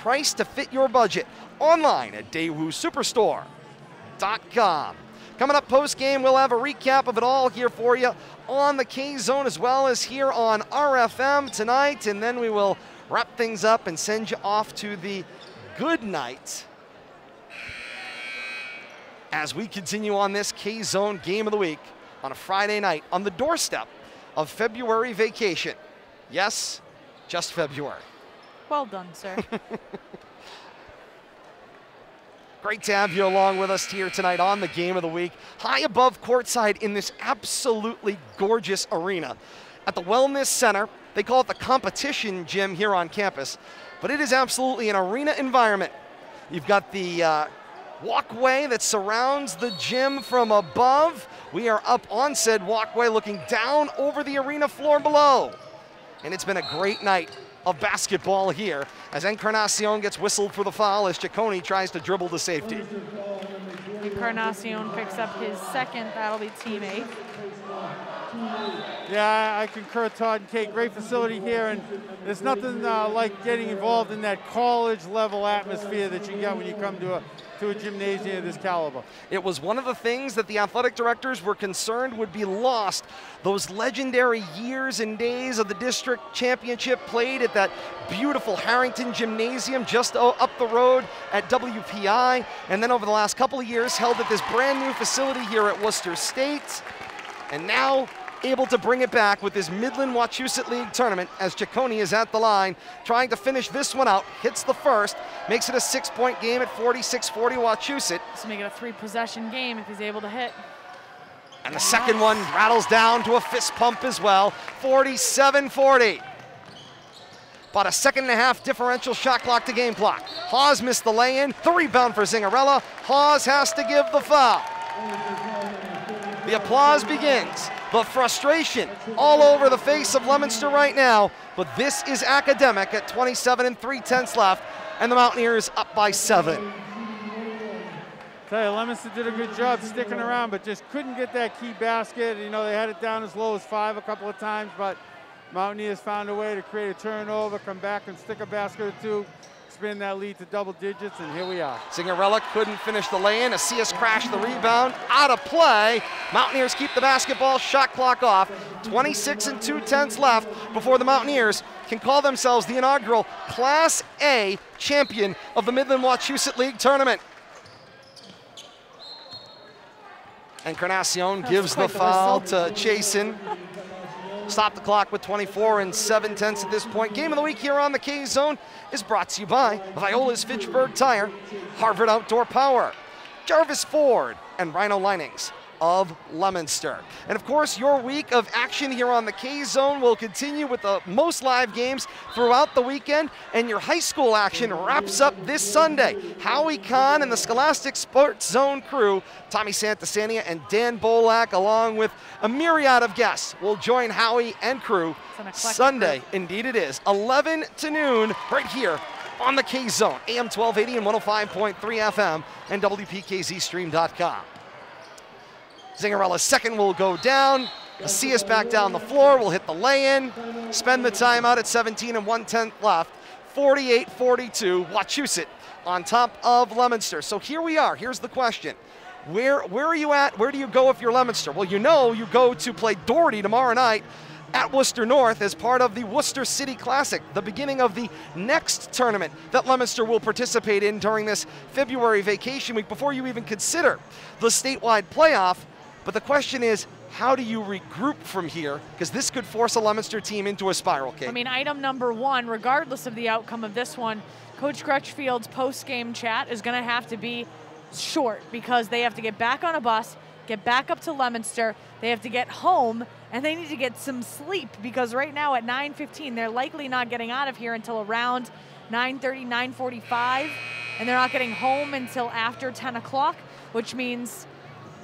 priced to fit your budget. Online at DaewooSuperstore.com. Coming up post-game, we'll have a recap of it all here for you on the K-Zone as well as here on RFM tonight. And then we will wrap things up and send you off to the good night as we continue on this K-Zone Game of the Week on a Friday night on the doorstep of February vacation. Yes, just February. Well done, sir. Great to have you along with us here tonight on the Game of the Week. High above courtside in this absolutely gorgeous arena at the Wellness Center. They call it the competition gym here on campus, but it is absolutely an arena environment. You've got the walkway that surrounds the gym from above. We are up on said walkway looking down over the arena floor below. And it's been a great night of basketball here as Encarnacion gets whistled for the foul as Ciccone tries to dribble to safety. Encarnacion picks up his second, that'll be teammate. Yeah, I concur, Todd and Kate, great facility here, and there's nothing like getting involved in that college level atmosphere that you get when you come to a gymnasium of this caliber. It was one of the things that the athletic directors were concerned would be lost. Those legendary years and days of the district championship played at that beautiful Harrington Gymnasium just up the road at WPI, and then over the last couple of years held at this brand new facility here at Worcester State, and now able to bring it back with this Midland Wachusett League tournament as Ciccone is at the line, trying to finish this one out, hits the first, makes it a 6-point game at 46-40 Wachusett. This will make it a 3-possession game if he's able to hit. And the second one rattles down to a fist pump as well, 47-40. About a second and a half differential shot clock to game clock. Hawes missed the lay-in, the rebound for Zingarella. Hawes has to give the foul. The applause begins. The frustration all over the face of Leominster right now, but this is academic at 27 3/10 left, and the Mountaineers up by 7. Tell you, Leominster did a good job sticking around, but just couldn't get that key basket. You know, they had it down as low as 5 a couple of times, but Mountaineers found a way to create a turnover, come back and stick a basket or two, expand that lead to double digits, and here we are. Zingarella couldn't finish the lay-in. Asias crashed the rebound, out of play. Mountaineers keep the basketball, shot clock off. 26 2/10 left before the Mountaineers can call themselves the inaugural Class A champion of the Midland Wachusett League tournament. Encarnacion gives the foul to Chasen. Stop the clock with 24 7/10 at this point. Game of the Week here on the K-Zone is brought to you by Viola's Fitchburg Tire, Harvard Outdoor Power, Jarvis Ford, and Rhino Linings of Leominster. And of course, your week of action here on the K-Zone will continue with the most live games throughout the weekend, and your high school action wraps up this Sunday. Howie Kahn and the Scholastic Sports Zone crew, Tommy Santasania and Dan Bolak, along with a myriad of guests, will join Howie and crew Sunday. Indeed it is, 11 to noon, right here on the K-Zone, AM 1280 and 105.3 FM and WPKZstream.com. Zingarella's second will go down. Asias back down the floor, will hit the lay-in. Spend the timeout at 17 1/10 left. 48-42, Wachusett on top of Leominster. So here we are, here's the question. Where are you at, where do you go if you're Leominster? Well, you know you go to play Doherty tomorrow night at Worcester North as part of the Worcester City Classic, the beginning of the next tournament that Leominster will participate in during this February vacation week before you even consider the statewide playoff. But the question is, how do you regroup from here? Because this could force a Leominster team into a spiral, Kate. I mean, item number one, regardless of the outcome of this one, Coach Crutchfield's post-game chat is gonna have to be short because they have to get back on a bus, get back up to Leominster, they have to get home, and they need to get some sleep because right now at 9:15, they're likely not getting out of here until around 9:30, 9:45, and they're not getting home until after 10 o'clock, which means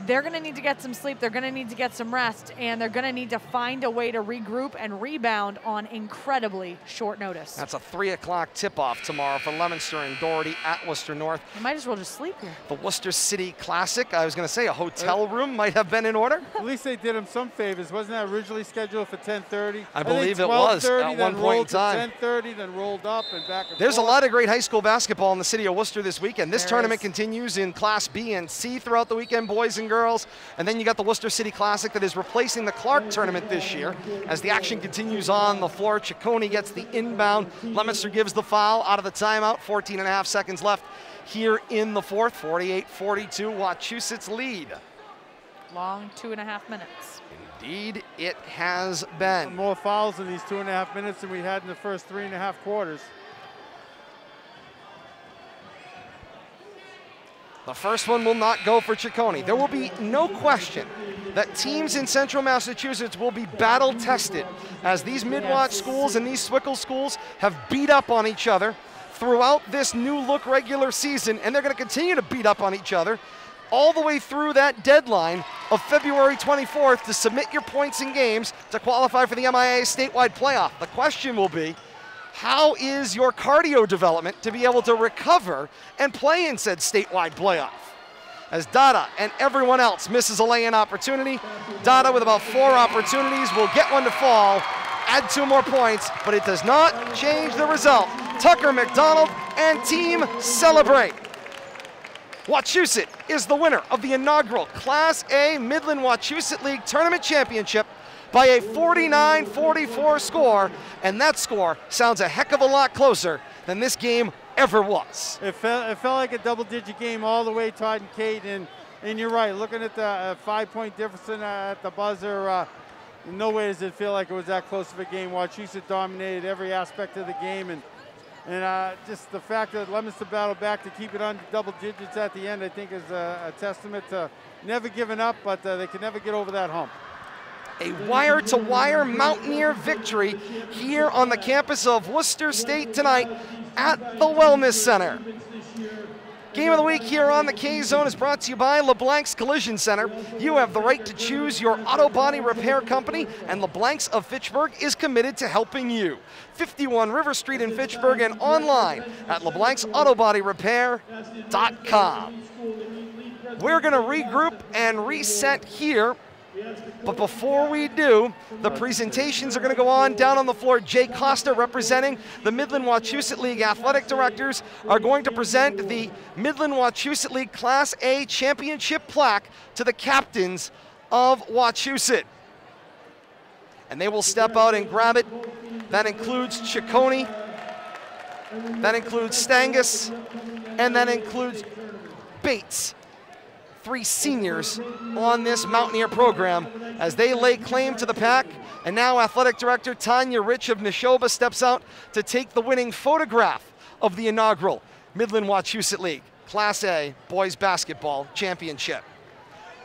they're going to need to get some sleep, they're going to need to get some rest, and they're going to need to find a way to regroup and rebound on incredibly short notice. That's a 3 o'clock tip-off tomorrow for Leominster and Doherty at Worcester North. You might as well just sleep here. The Worcester City Classic, I was going to say a hotel room might have been in order. At least they did them some favors. Wasn't that originally scheduled for 10:30? I believe it was at one point in time. 10:30, then rolled up and back and There's forth. A lot of great high school basketball in the city of Worcester this weekend. This tournament continues in Class B and C throughout the weekend, boys and girls. And then you got the Worcester City Classic that is replacing the Clark tournament this year. As the action continues on the floor, Ciccone gets the inbound. Leominster gives the foul out of the timeout. 14.5 seconds left here in the fourth. 48-42, Wachusett's lead. Long 2.5 minutes. Indeed, it has been. More fouls in these 2.5 minutes than we had in the first 3.5 quarters. The first one will not go for Ciccone. There will be no question that teams in central Massachusetts will be battle tested as these Midwatch schools and these Swickle schools have beat up on each other throughout this new look regular season, and they're going to continue to beat up on each other all the way through that deadline of February 24th to submit your points and games to qualify for the MIAA statewide playoff. The question will be, how is your cardio development to be able to recover and play in said statewide playoff? As Dada and everyone else misses a lay-in opportunity, Dada with about 4 opportunities will get one to fall, add 2 more points, but it does not change the result. Tucker McDonald and team celebrate. Wachusett is the winner of the inaugural Class A Midland Wachusett League Tournament Championship by a 49-44 score, and that score sounds a heck of a lot closer than this game ever was. It felt like a double-digit game all the way, Todd and Kate, and you're right, looking at the 5-point difference at the buzzer, in no way does it feel like it was that close of a game. Wachusett dominated every aspect of the game, and just the fact that Leominster battled back to keep it under double digits at the end, I think is a testament to never giving up, but they can never get over that hump. A wire-to-wire Mountaineer victory here on the campus of Worcester State tonight at the Wellness Center. Game of the week here on the K-Zone is brought to you by LeBlanc's Collision Center. You have the right to choose your auto body repair company, and LeBlanc's of Fitchburg is committed to helping you. 51 River Street in Fitchburg and online at LeBlanc'sAutoBodyRepair.com. We're going to regroup and reset here. But before we do, the presentations are going to go on down on the floor. Jay Costa, representing the Midland Wachusett League Athletic Directors, are going to present the Midland Wachusett League Class A Championship plaque to the captains of Wachusett. And they will step out and grab it. That includes Ciccone, that includes Stangus, and that includes Bates. 3 seniors on this Mountaineer program as they lay claim to the pack. And now Athletic Director Tanya Rich of Nashoba steps out to take the winning photograph of the inaugural Midland Wachusett League Class A Boys Basketball Championship.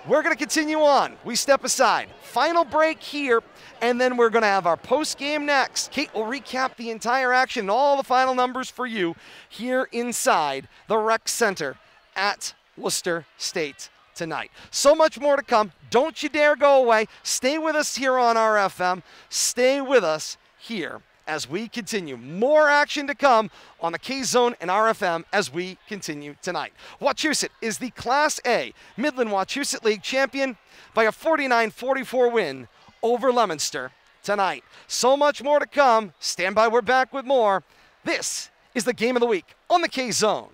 We're going to continue on. We step aside. Final break here, and then we're going to have our post-game next. Kate will recap the entire action and all the final numbers for you here inside the Rec Center at Worcester State tonight. So much more to come. Don't you dare go away. Stay with us here on RFM. Stay with us here as we continue. More action to come on the K-Zone and RFM as we continue tonight. Wachusett is the Class A Midland Wachusett League champion by a 49-44 win over Leominster tonight. So much more to come. Stand by. We're back with more. This is the Game of the Week on the K-Zone.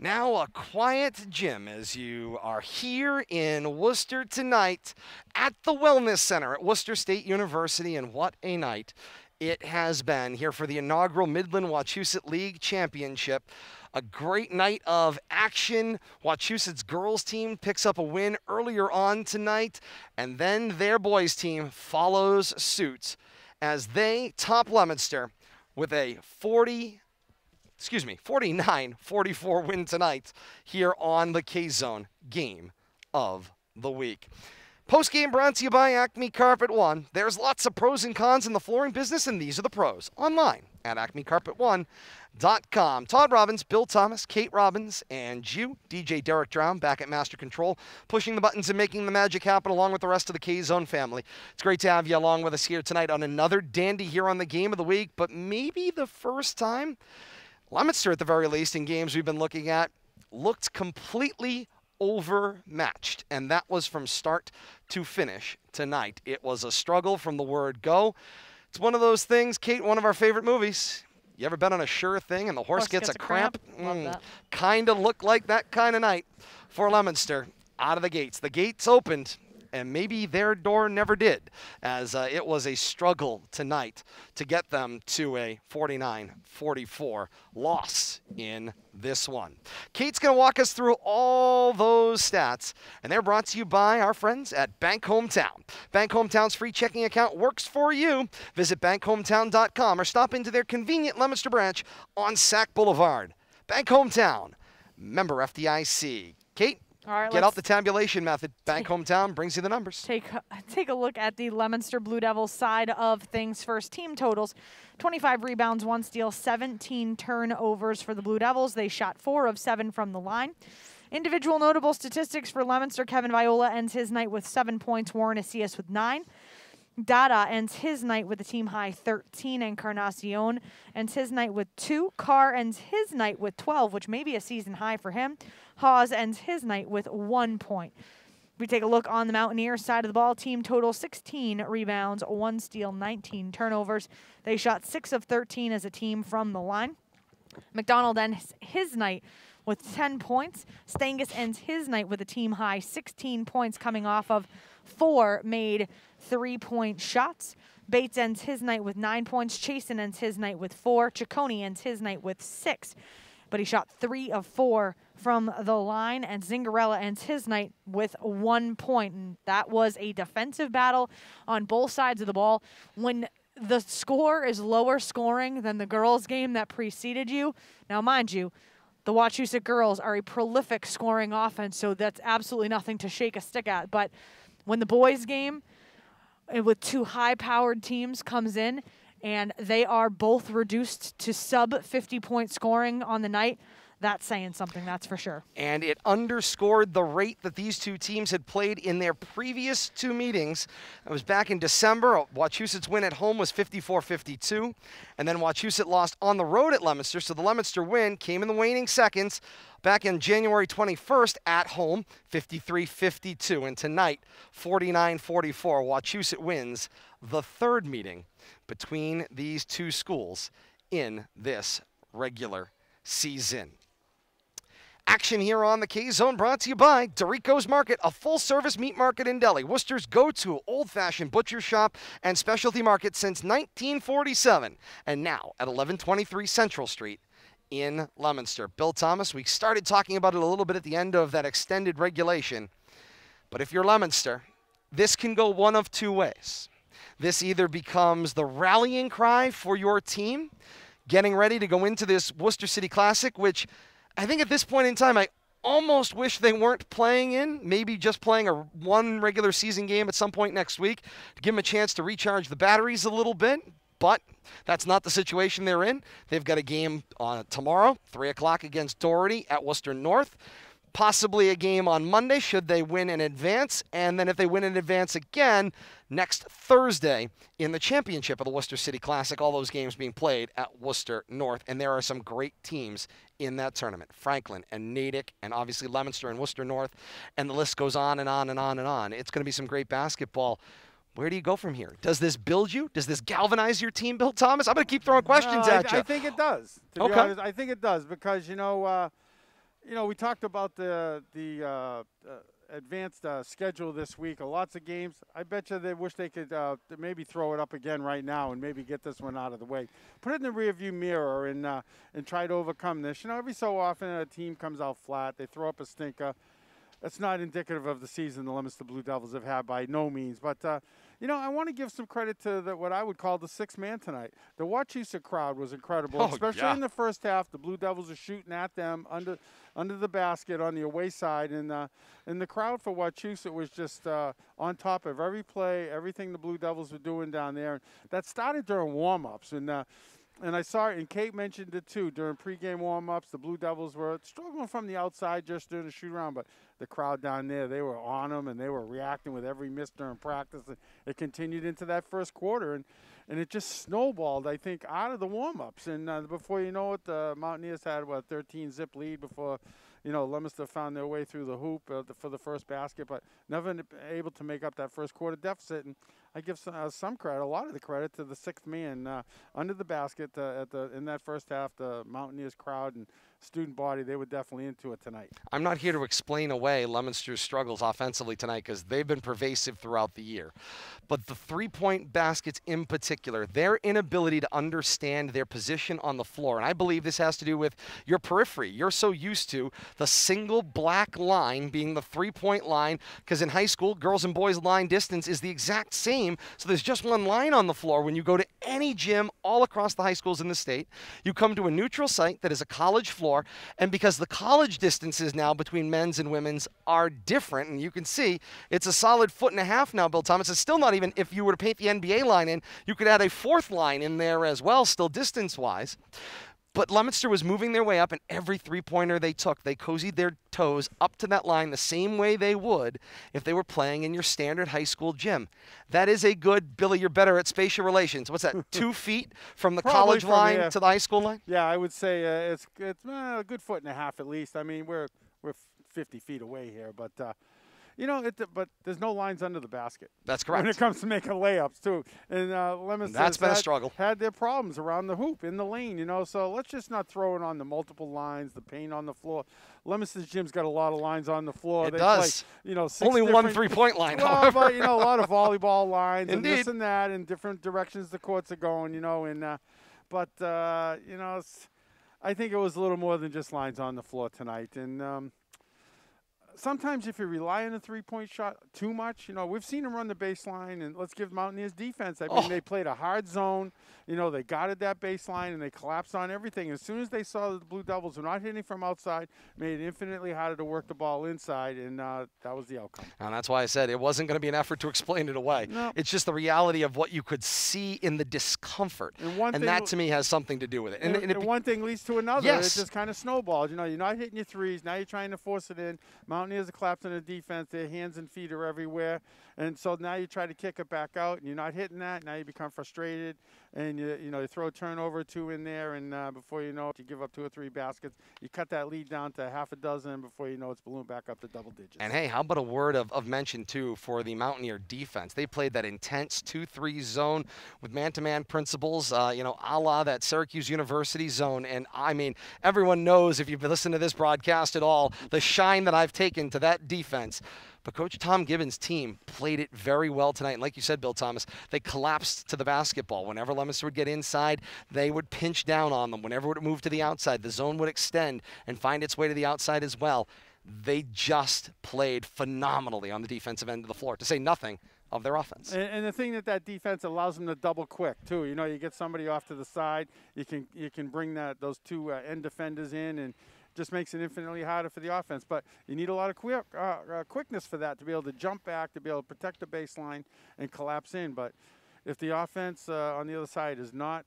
Now a quiet gym as you are here in Worcester tonight at the Wellness Center at Worcester State University, and what a night it has been here for the inaugural Midland Wachusett League Championship. A great night of action. Wachusett's girls team picks up a win earlier on tonight, and then their boys team follows suit as they top Leominster with a 49-44 win tonight here on the K-Zone Game of the Week. Post-game brought to you by Acme Carpet One. There's lots of pros and cons in the flooring business, and these are the pros. Online at acmecarpet1.com. Todd Robbins, Bill Thomas, Kate Robbins, and you, DJ Derek Drown, back at Master Control, pushing the buttons and making the magic happen along with the rest of the K-Zone family. It's great to have you along with us here tonight on another dandy here on the Game of the Week, but maybe the first time Leominster, at the very least, in games we've been looking at, looked completely overmatched, and that was from start to finish tonight. It was a struggle from the word go. It's one of those things, Kate, one of our favorite movies. You ever been on a sure thing and the horse gets a cramp? Kind of looked like that kind of night for Leominster out of the gates. The gates opened, and maybe their door never did, as it was a struggle tonight to get them to a 49-44 loss in this one. Kate's going to walk us through all those stats, and they're brought to you by our friends at Bank Hometown. Bank Hometown's free checking account works for you. Visit bankhometown.com or stop into their convenient Leominster branch on Sac Boulevard. Bank Hometown, member FDIC. Kate? All right, get out the tabulation method. Bank Hometown brings you the numbers. Take a look at the Leominster Blue Devils side of things first. Team totals, 25 rebounds, 1 steal, 17 turnovers for the Blue Devils. They shot 4 of 7 from the line. Individual notable statistics for Leominster: Kevin Viola ends his night with 7 points. Warren Asias with 9. Dada ends his night with a team-high 13, and Encarnacion ends his night with 2. Carr ends his night with 12, which may be a season high for him. Hawes ends his night with 1 point. We take a look on the Mountaineers side of the ball. Team total, 16 rebounds, 1 steal, 19 turnovers. They shot 6 of 13 as a team from the line. McDonald ends his night with 10 points. Stangus ends his night with a team-high 16 points, coming off of 4 made 3-point shots. Bates ends his night with 9 points. Chasen ends his night with 4. Ciccone ends his night with 6, but he shot 3 of 4 from the line. And Zingarella ends his night with 1 point. And that was a defensive battle on both sides of the ball. When the score is lower scoring than the girls' game that preceded you, now mind you, the Wachusett girls are a prolific scoring offense, so that's absolutely nothing to shake a stick at. But when the boys' game with 2 high-powered teams comes in, and they are both reduced to sub-50-point scoring on the night, that's saying something, that's for sure. And it underscored the rate that these two teams had played in their previous 2 meetings. It was back in December. Wachusett's win at home was 54-52. And then Wachusett lost on the road at Leominster, so the Leominster win came in the waning seconds. Back in January 21st at home, 53-52. And tonight, 49-44. Wachusett wins the 3rd meeting between these 2 schools in this regular season. Action here on the K-Zone brought to you by Dorico's Market, a full-service meat market and deli, Worcester's go-to old-fashioned butcher shop and specialty market since 1947, and now at 1123 Central Street in Leominster. Bill Thomas, we started talking about it a little bit at the end of that extended regulation, but if you're Leominster, this can go one of 2 ways. This either becomes the rallying cry for your team, getting ready to go into this Worcester City Classic, which I think at this point in time, I almost wish they weren't playing in, maybe just playing a 1 regular season game at some point next week to give them a chance to recharge the batteries a little bit, but that's not the situation they're in. They've got a game on tomorrow, 3 o'clock against Doherty at Worcester North, possibly a game on Monday should they win in advance, and then if they win in advance again, next Thursday in the championship of the Worcester City Classic, all those games being played at Worcester North, and there are some great teams in that tournament. Franklin and Natick and obviously Leominster and Worcester North, and the list goes on and on and on and on. It's going to be some great basketball. Where do you go from here? Does this build you? Does this galvanize your team, Bill Thomas? I'm going to keep throwing questions at you. I think it does. To be honest, I think it does because, you know, we talked about the advanced schedule this week. Lots of games. I bet you they wish they could maybe throw it up again right now and maybe get this one out of the way. Put it in the rearview mirror and try to overcome this. You know, every so often a team comes out flat. They throw up a stinker. That's not indicative of the season the Leominster Blue Devils have had by no means. But, you know, I want to give some credit to what I would call the sixth man tonight. The Wachusett crowd was incredible, especially in the first half. The Blue Devils are shooting at them under the basket on the away side. And the crowd for Wachusett was just on top of every play, everything the Blue Devils were doing down there. And that started during warm-ups. And I saw it, and Kate mentioned it too, during pregame warm-ups. The Blue Devils were struggling from the outside just during the shoot-around, but the crowd down there, they were on them, and they were reacting with every miss during practice. And it continued into that first quarter, and it just snowballed, I think, out of the warm-ups. And before you know it, the Mountaineers had, what, a 13-zip lead before, you know, Leominster found their way through the hoop for the first basket, but never able to make up that first quarter deficit. And I give some credit, a lot of the credit, to the sixth man under the basket in that first half. The Mountaineers crowd and student body, they were definitely into it tonight. I'm not here to explain away Leominster's struggles offensively tonight because they've been pervasive throughout the year. But the three-point baskets in particular, their inability to understand their position on the floor, and I believe this has to do with your periphery. You're so used to the single black line being the three-point line because in high school, girls and boys line distance is the exact same. So there's just one line on the floor when you go to any gym all across the high schools in the state. You come to a neutral site that is a college floor. And because the college distances now between men's and women's are different, and you can see it's a solid 1.5 feet now, Bill Thomas. It's still not even, if you were to paint the NBA line in, you could add a fourth line in there as well, still distance-wise. But Leominster was moving their way up, and every three-pointer they took, they cozied their toes up to that line the same way they would if they were playing in your standard high school gym. That is a good, Billy, you're better at spatial relations. What's that, 2 feet from the college line to the high school line? Yeah, I would say it's a good 1.5 feet at least. I mean, we're 50 feet away here, but you know, but there's no lines under the basket. That's correct. When it comes to making layups, too. And Leominster has had their problems around the hoop, in the lane, you know. So let's just not throw it on the multiple lines, the paint on the floor. Leominster's gym's got a lot of lines on the floor. They does. Play, you know, only one three-point line, however. But, you know, a lot of volleyball lines and this and that and different directions the courts are going, you know. And you know, I think it was a little more than just lines on the floor tonight. And sometimes if you rely on a three-point shot too much, you know, we've seen them run the baseline, and let's give Mountaineers defense. I mean, they played a hard zone. You know, they guarded that baseline, and they collapsed on everything. As soon as they saw that the Blue Devils were not hitting from outside, made it infinitely harder to work the ball inside, and that was the outcome. And that's why I said it wasn't going to be an effort to explain it away. No. It's just the reality of what you could see in the discomfort, and that, to me, has something to do with it. And one thing leads to another. Yes. It just kind of snowballed. You know, you're not hitting your threes. Now you're trying to force it in. Mountaineers are collapsing the defense. Their hands and feet are everywhere. And so now you try to kick it back out, and you're not hitting that. Now you become frustrated, and you know, you throw a turnover or two in there, and before you know it, you give up 2 or 3 baskets. You cut that lead down to half a dozen, and before you know it's ballooned back up to double digits. And, hey, how about a word of mention, too, for the Mountaineer defense? They played that intense 2-3 zone with man-to-man principles, you know, a la that Syracuse University zone. And, I mean, everyone knows, if you've listened to this broadcast at all, the shine that I've taken to that defense. But Coach Tom Gibbons' team played it very well tonight. And like you said, Bill Thomas, they collapsed to the basketball. Whenever Leominster would get inside, they would pinch down on them. Whenever it moved to the outside, the zone would extend and find its way to the outside as well. They just played phenomenally on the defensive end of the floor, to say nothing of their offense. And the thing that defense allows them to double quick too. You know, you get somebody off to the side, you can bring those two end defenders in, and just makes it infinitely harder for the offense. But you need a lot of quickness for that, to be able to jump back, to be able to protect the baseline and collapse in. But if the offense on the other side is not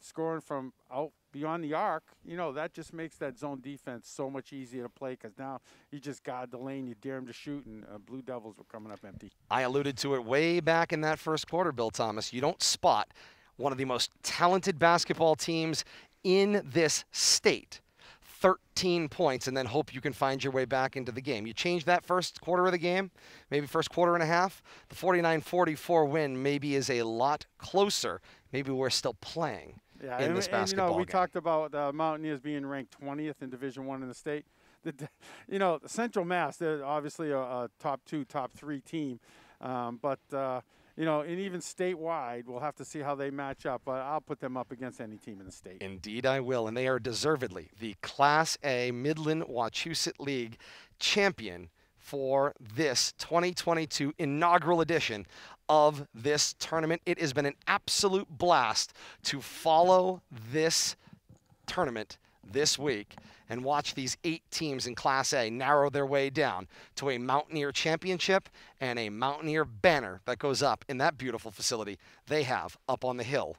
scoring from out beyond the arc, you know, that just makes that zone defense so much easier to play, because now you just guard the lane, you dare them to shoot, and Blue Devils were coming up empty. I alluded to it way back in that first quarter, Bill Thomas. You don't spot one of the most talented basketball teams in this state 13 points and then hope you can find your way back into the game. You change that first quarter of the game, maybe first quarter and a half, the 49-44 win maybe is a lot closer. Maybe we're still playing in this basketball game. We talked about the Mountaineers being ranked 20th in Division I in the state. you know, Central Mass, they're obviously a top two, top three team. You know, and even statewide, we'll have to see how they match up. But I'll put them up against any team in the state. Indeed, I will. And they are deservedly the Class A Midland Wachusett League champion for this 2022 inaugural edition of this tournament. It has been an absolute blast to follow this tournament this week and watch these 8 teams in Class A narrow their way down to a Mountaineer championship and a Mountaineer banner that goes up in that beautiful facility they have up on the hill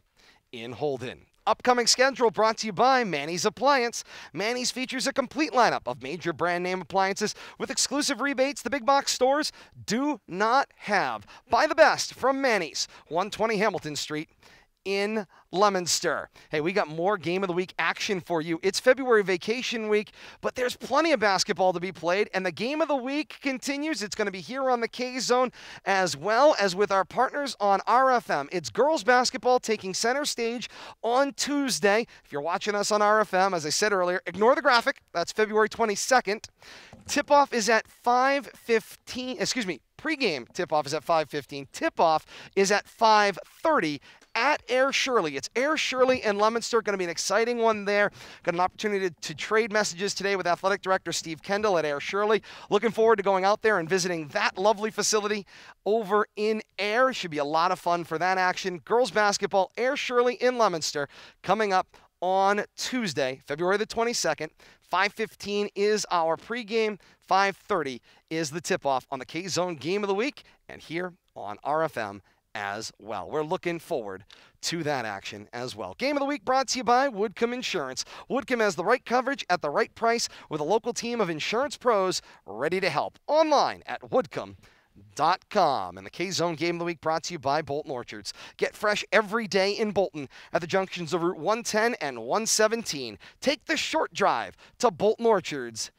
in Holden. Upcoming schedule brought to you by Manny's Appliance. Manny's features a complete lineup of major brand name appliances with exclusive rebates the big box stores do not have. Buy the best from Manny's, 120 Hamilton Street in Leominster. Hey, we got more Game of the Week action for you. It's February vacation week, but there's plenty of basketball to be played, and the Game of the Week continues. It's going to be here on the K-Zone as well as with our partners on RFM. It's girls basketball taking center stage on Tuesday. If you're watching us on RFM, as I said earlier, ignore the graphic. That's February 22nd. Tip-off is at 5:15, excuse me, pre-game tip-off is at 5:15. Tip-off is at 5:30 at Ayer Shirley. It's Ayer Shirley and Leominster. Going to be an exciting one there. Got an opportunity to trade messages today with Athletic Director Steve Kendall at Ayer Shirley. Looking forward to going out there and visiting that lovely facility over in Ayer. Should be a lot of fun for that action. Girls basketball, Ayer Shirley in Leominster, coming up on Tuesday, February the 22nd. 5:15 is our pregame. 5:30 is the tip-off on the K-Zone Game of the Week and here on RFM as well. We're looking forward to that action as well. Game of the Week brought to you by Woodcomb Insurance. Woodcomb has the right coverage at the right price with a local team of insurance pros ready to help. Online at woodcomb.com. And the K-Zone Game of the Week brought to you by Bolton Orchards. Get fresh every day in Bolton at the junctions of Route 110 and 117. Take the short drive to Bolton Orchards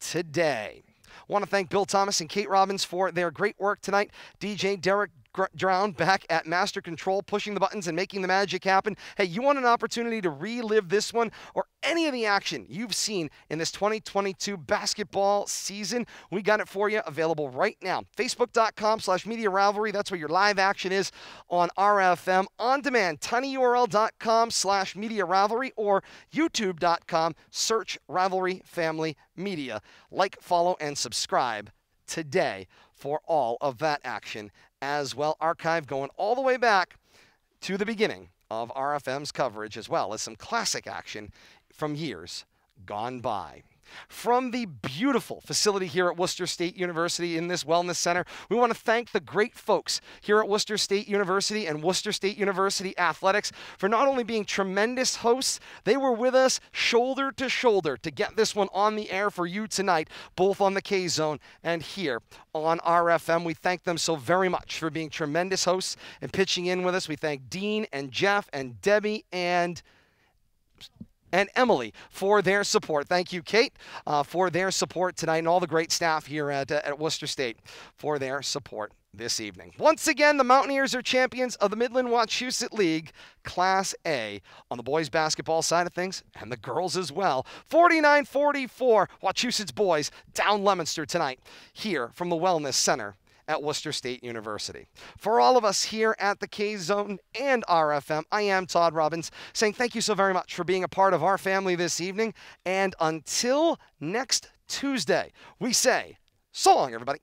today. I want to thank Bill Thomas and Kate Robbins for their great work tonight. DJ Derek Drown back at Master Control, pushing the buttons and making the magic happen. Hey, you want an opportunity to relive this one or any of the action you've seen in this 2022 basketball season? We got it for you, available right now. Facebook.com/Media Rivalry. That's where your live action is on RFM. On demand, tinyurl.com/Media Rivalry or YouTube.com, search Rivalry Family Media. Like, follow, and subscribe today for all of that action as well. Archive going all the way back to the beginning of RFM's coverage, as well as some classic action from years gone by. From the beautiful facility here at Worcester State University in this Wellness Center, we want to thank the great folks here at Worcester State University and Worcester State University Athletics for not only being tremendous hosts, they were with us shoulder to shoulder to get this one on the air for you tonight, both on the K-Zone and here on RFM. We thank them so very much for being tremendous hosts and pitching in with us. We thank Dean and Jeff and Debbie and Emily for their support. Thank you, Kate, for their support tonight, and all the great staff here at Worcester State for their support this evening. Once again, the Mountaineers are champions of the Midland Wachusett League Class A on the boys basketball side of things and the girls as well. 49-44, Wachusett's boys down Leominster tonight here from the Wellness Center at Worcester State University. For all of us here at the K-Zone and RFM, I am Todd Robbins saying thank you so very much for being a part of our family this evening. And until next Tuesday, we say so long, everybody.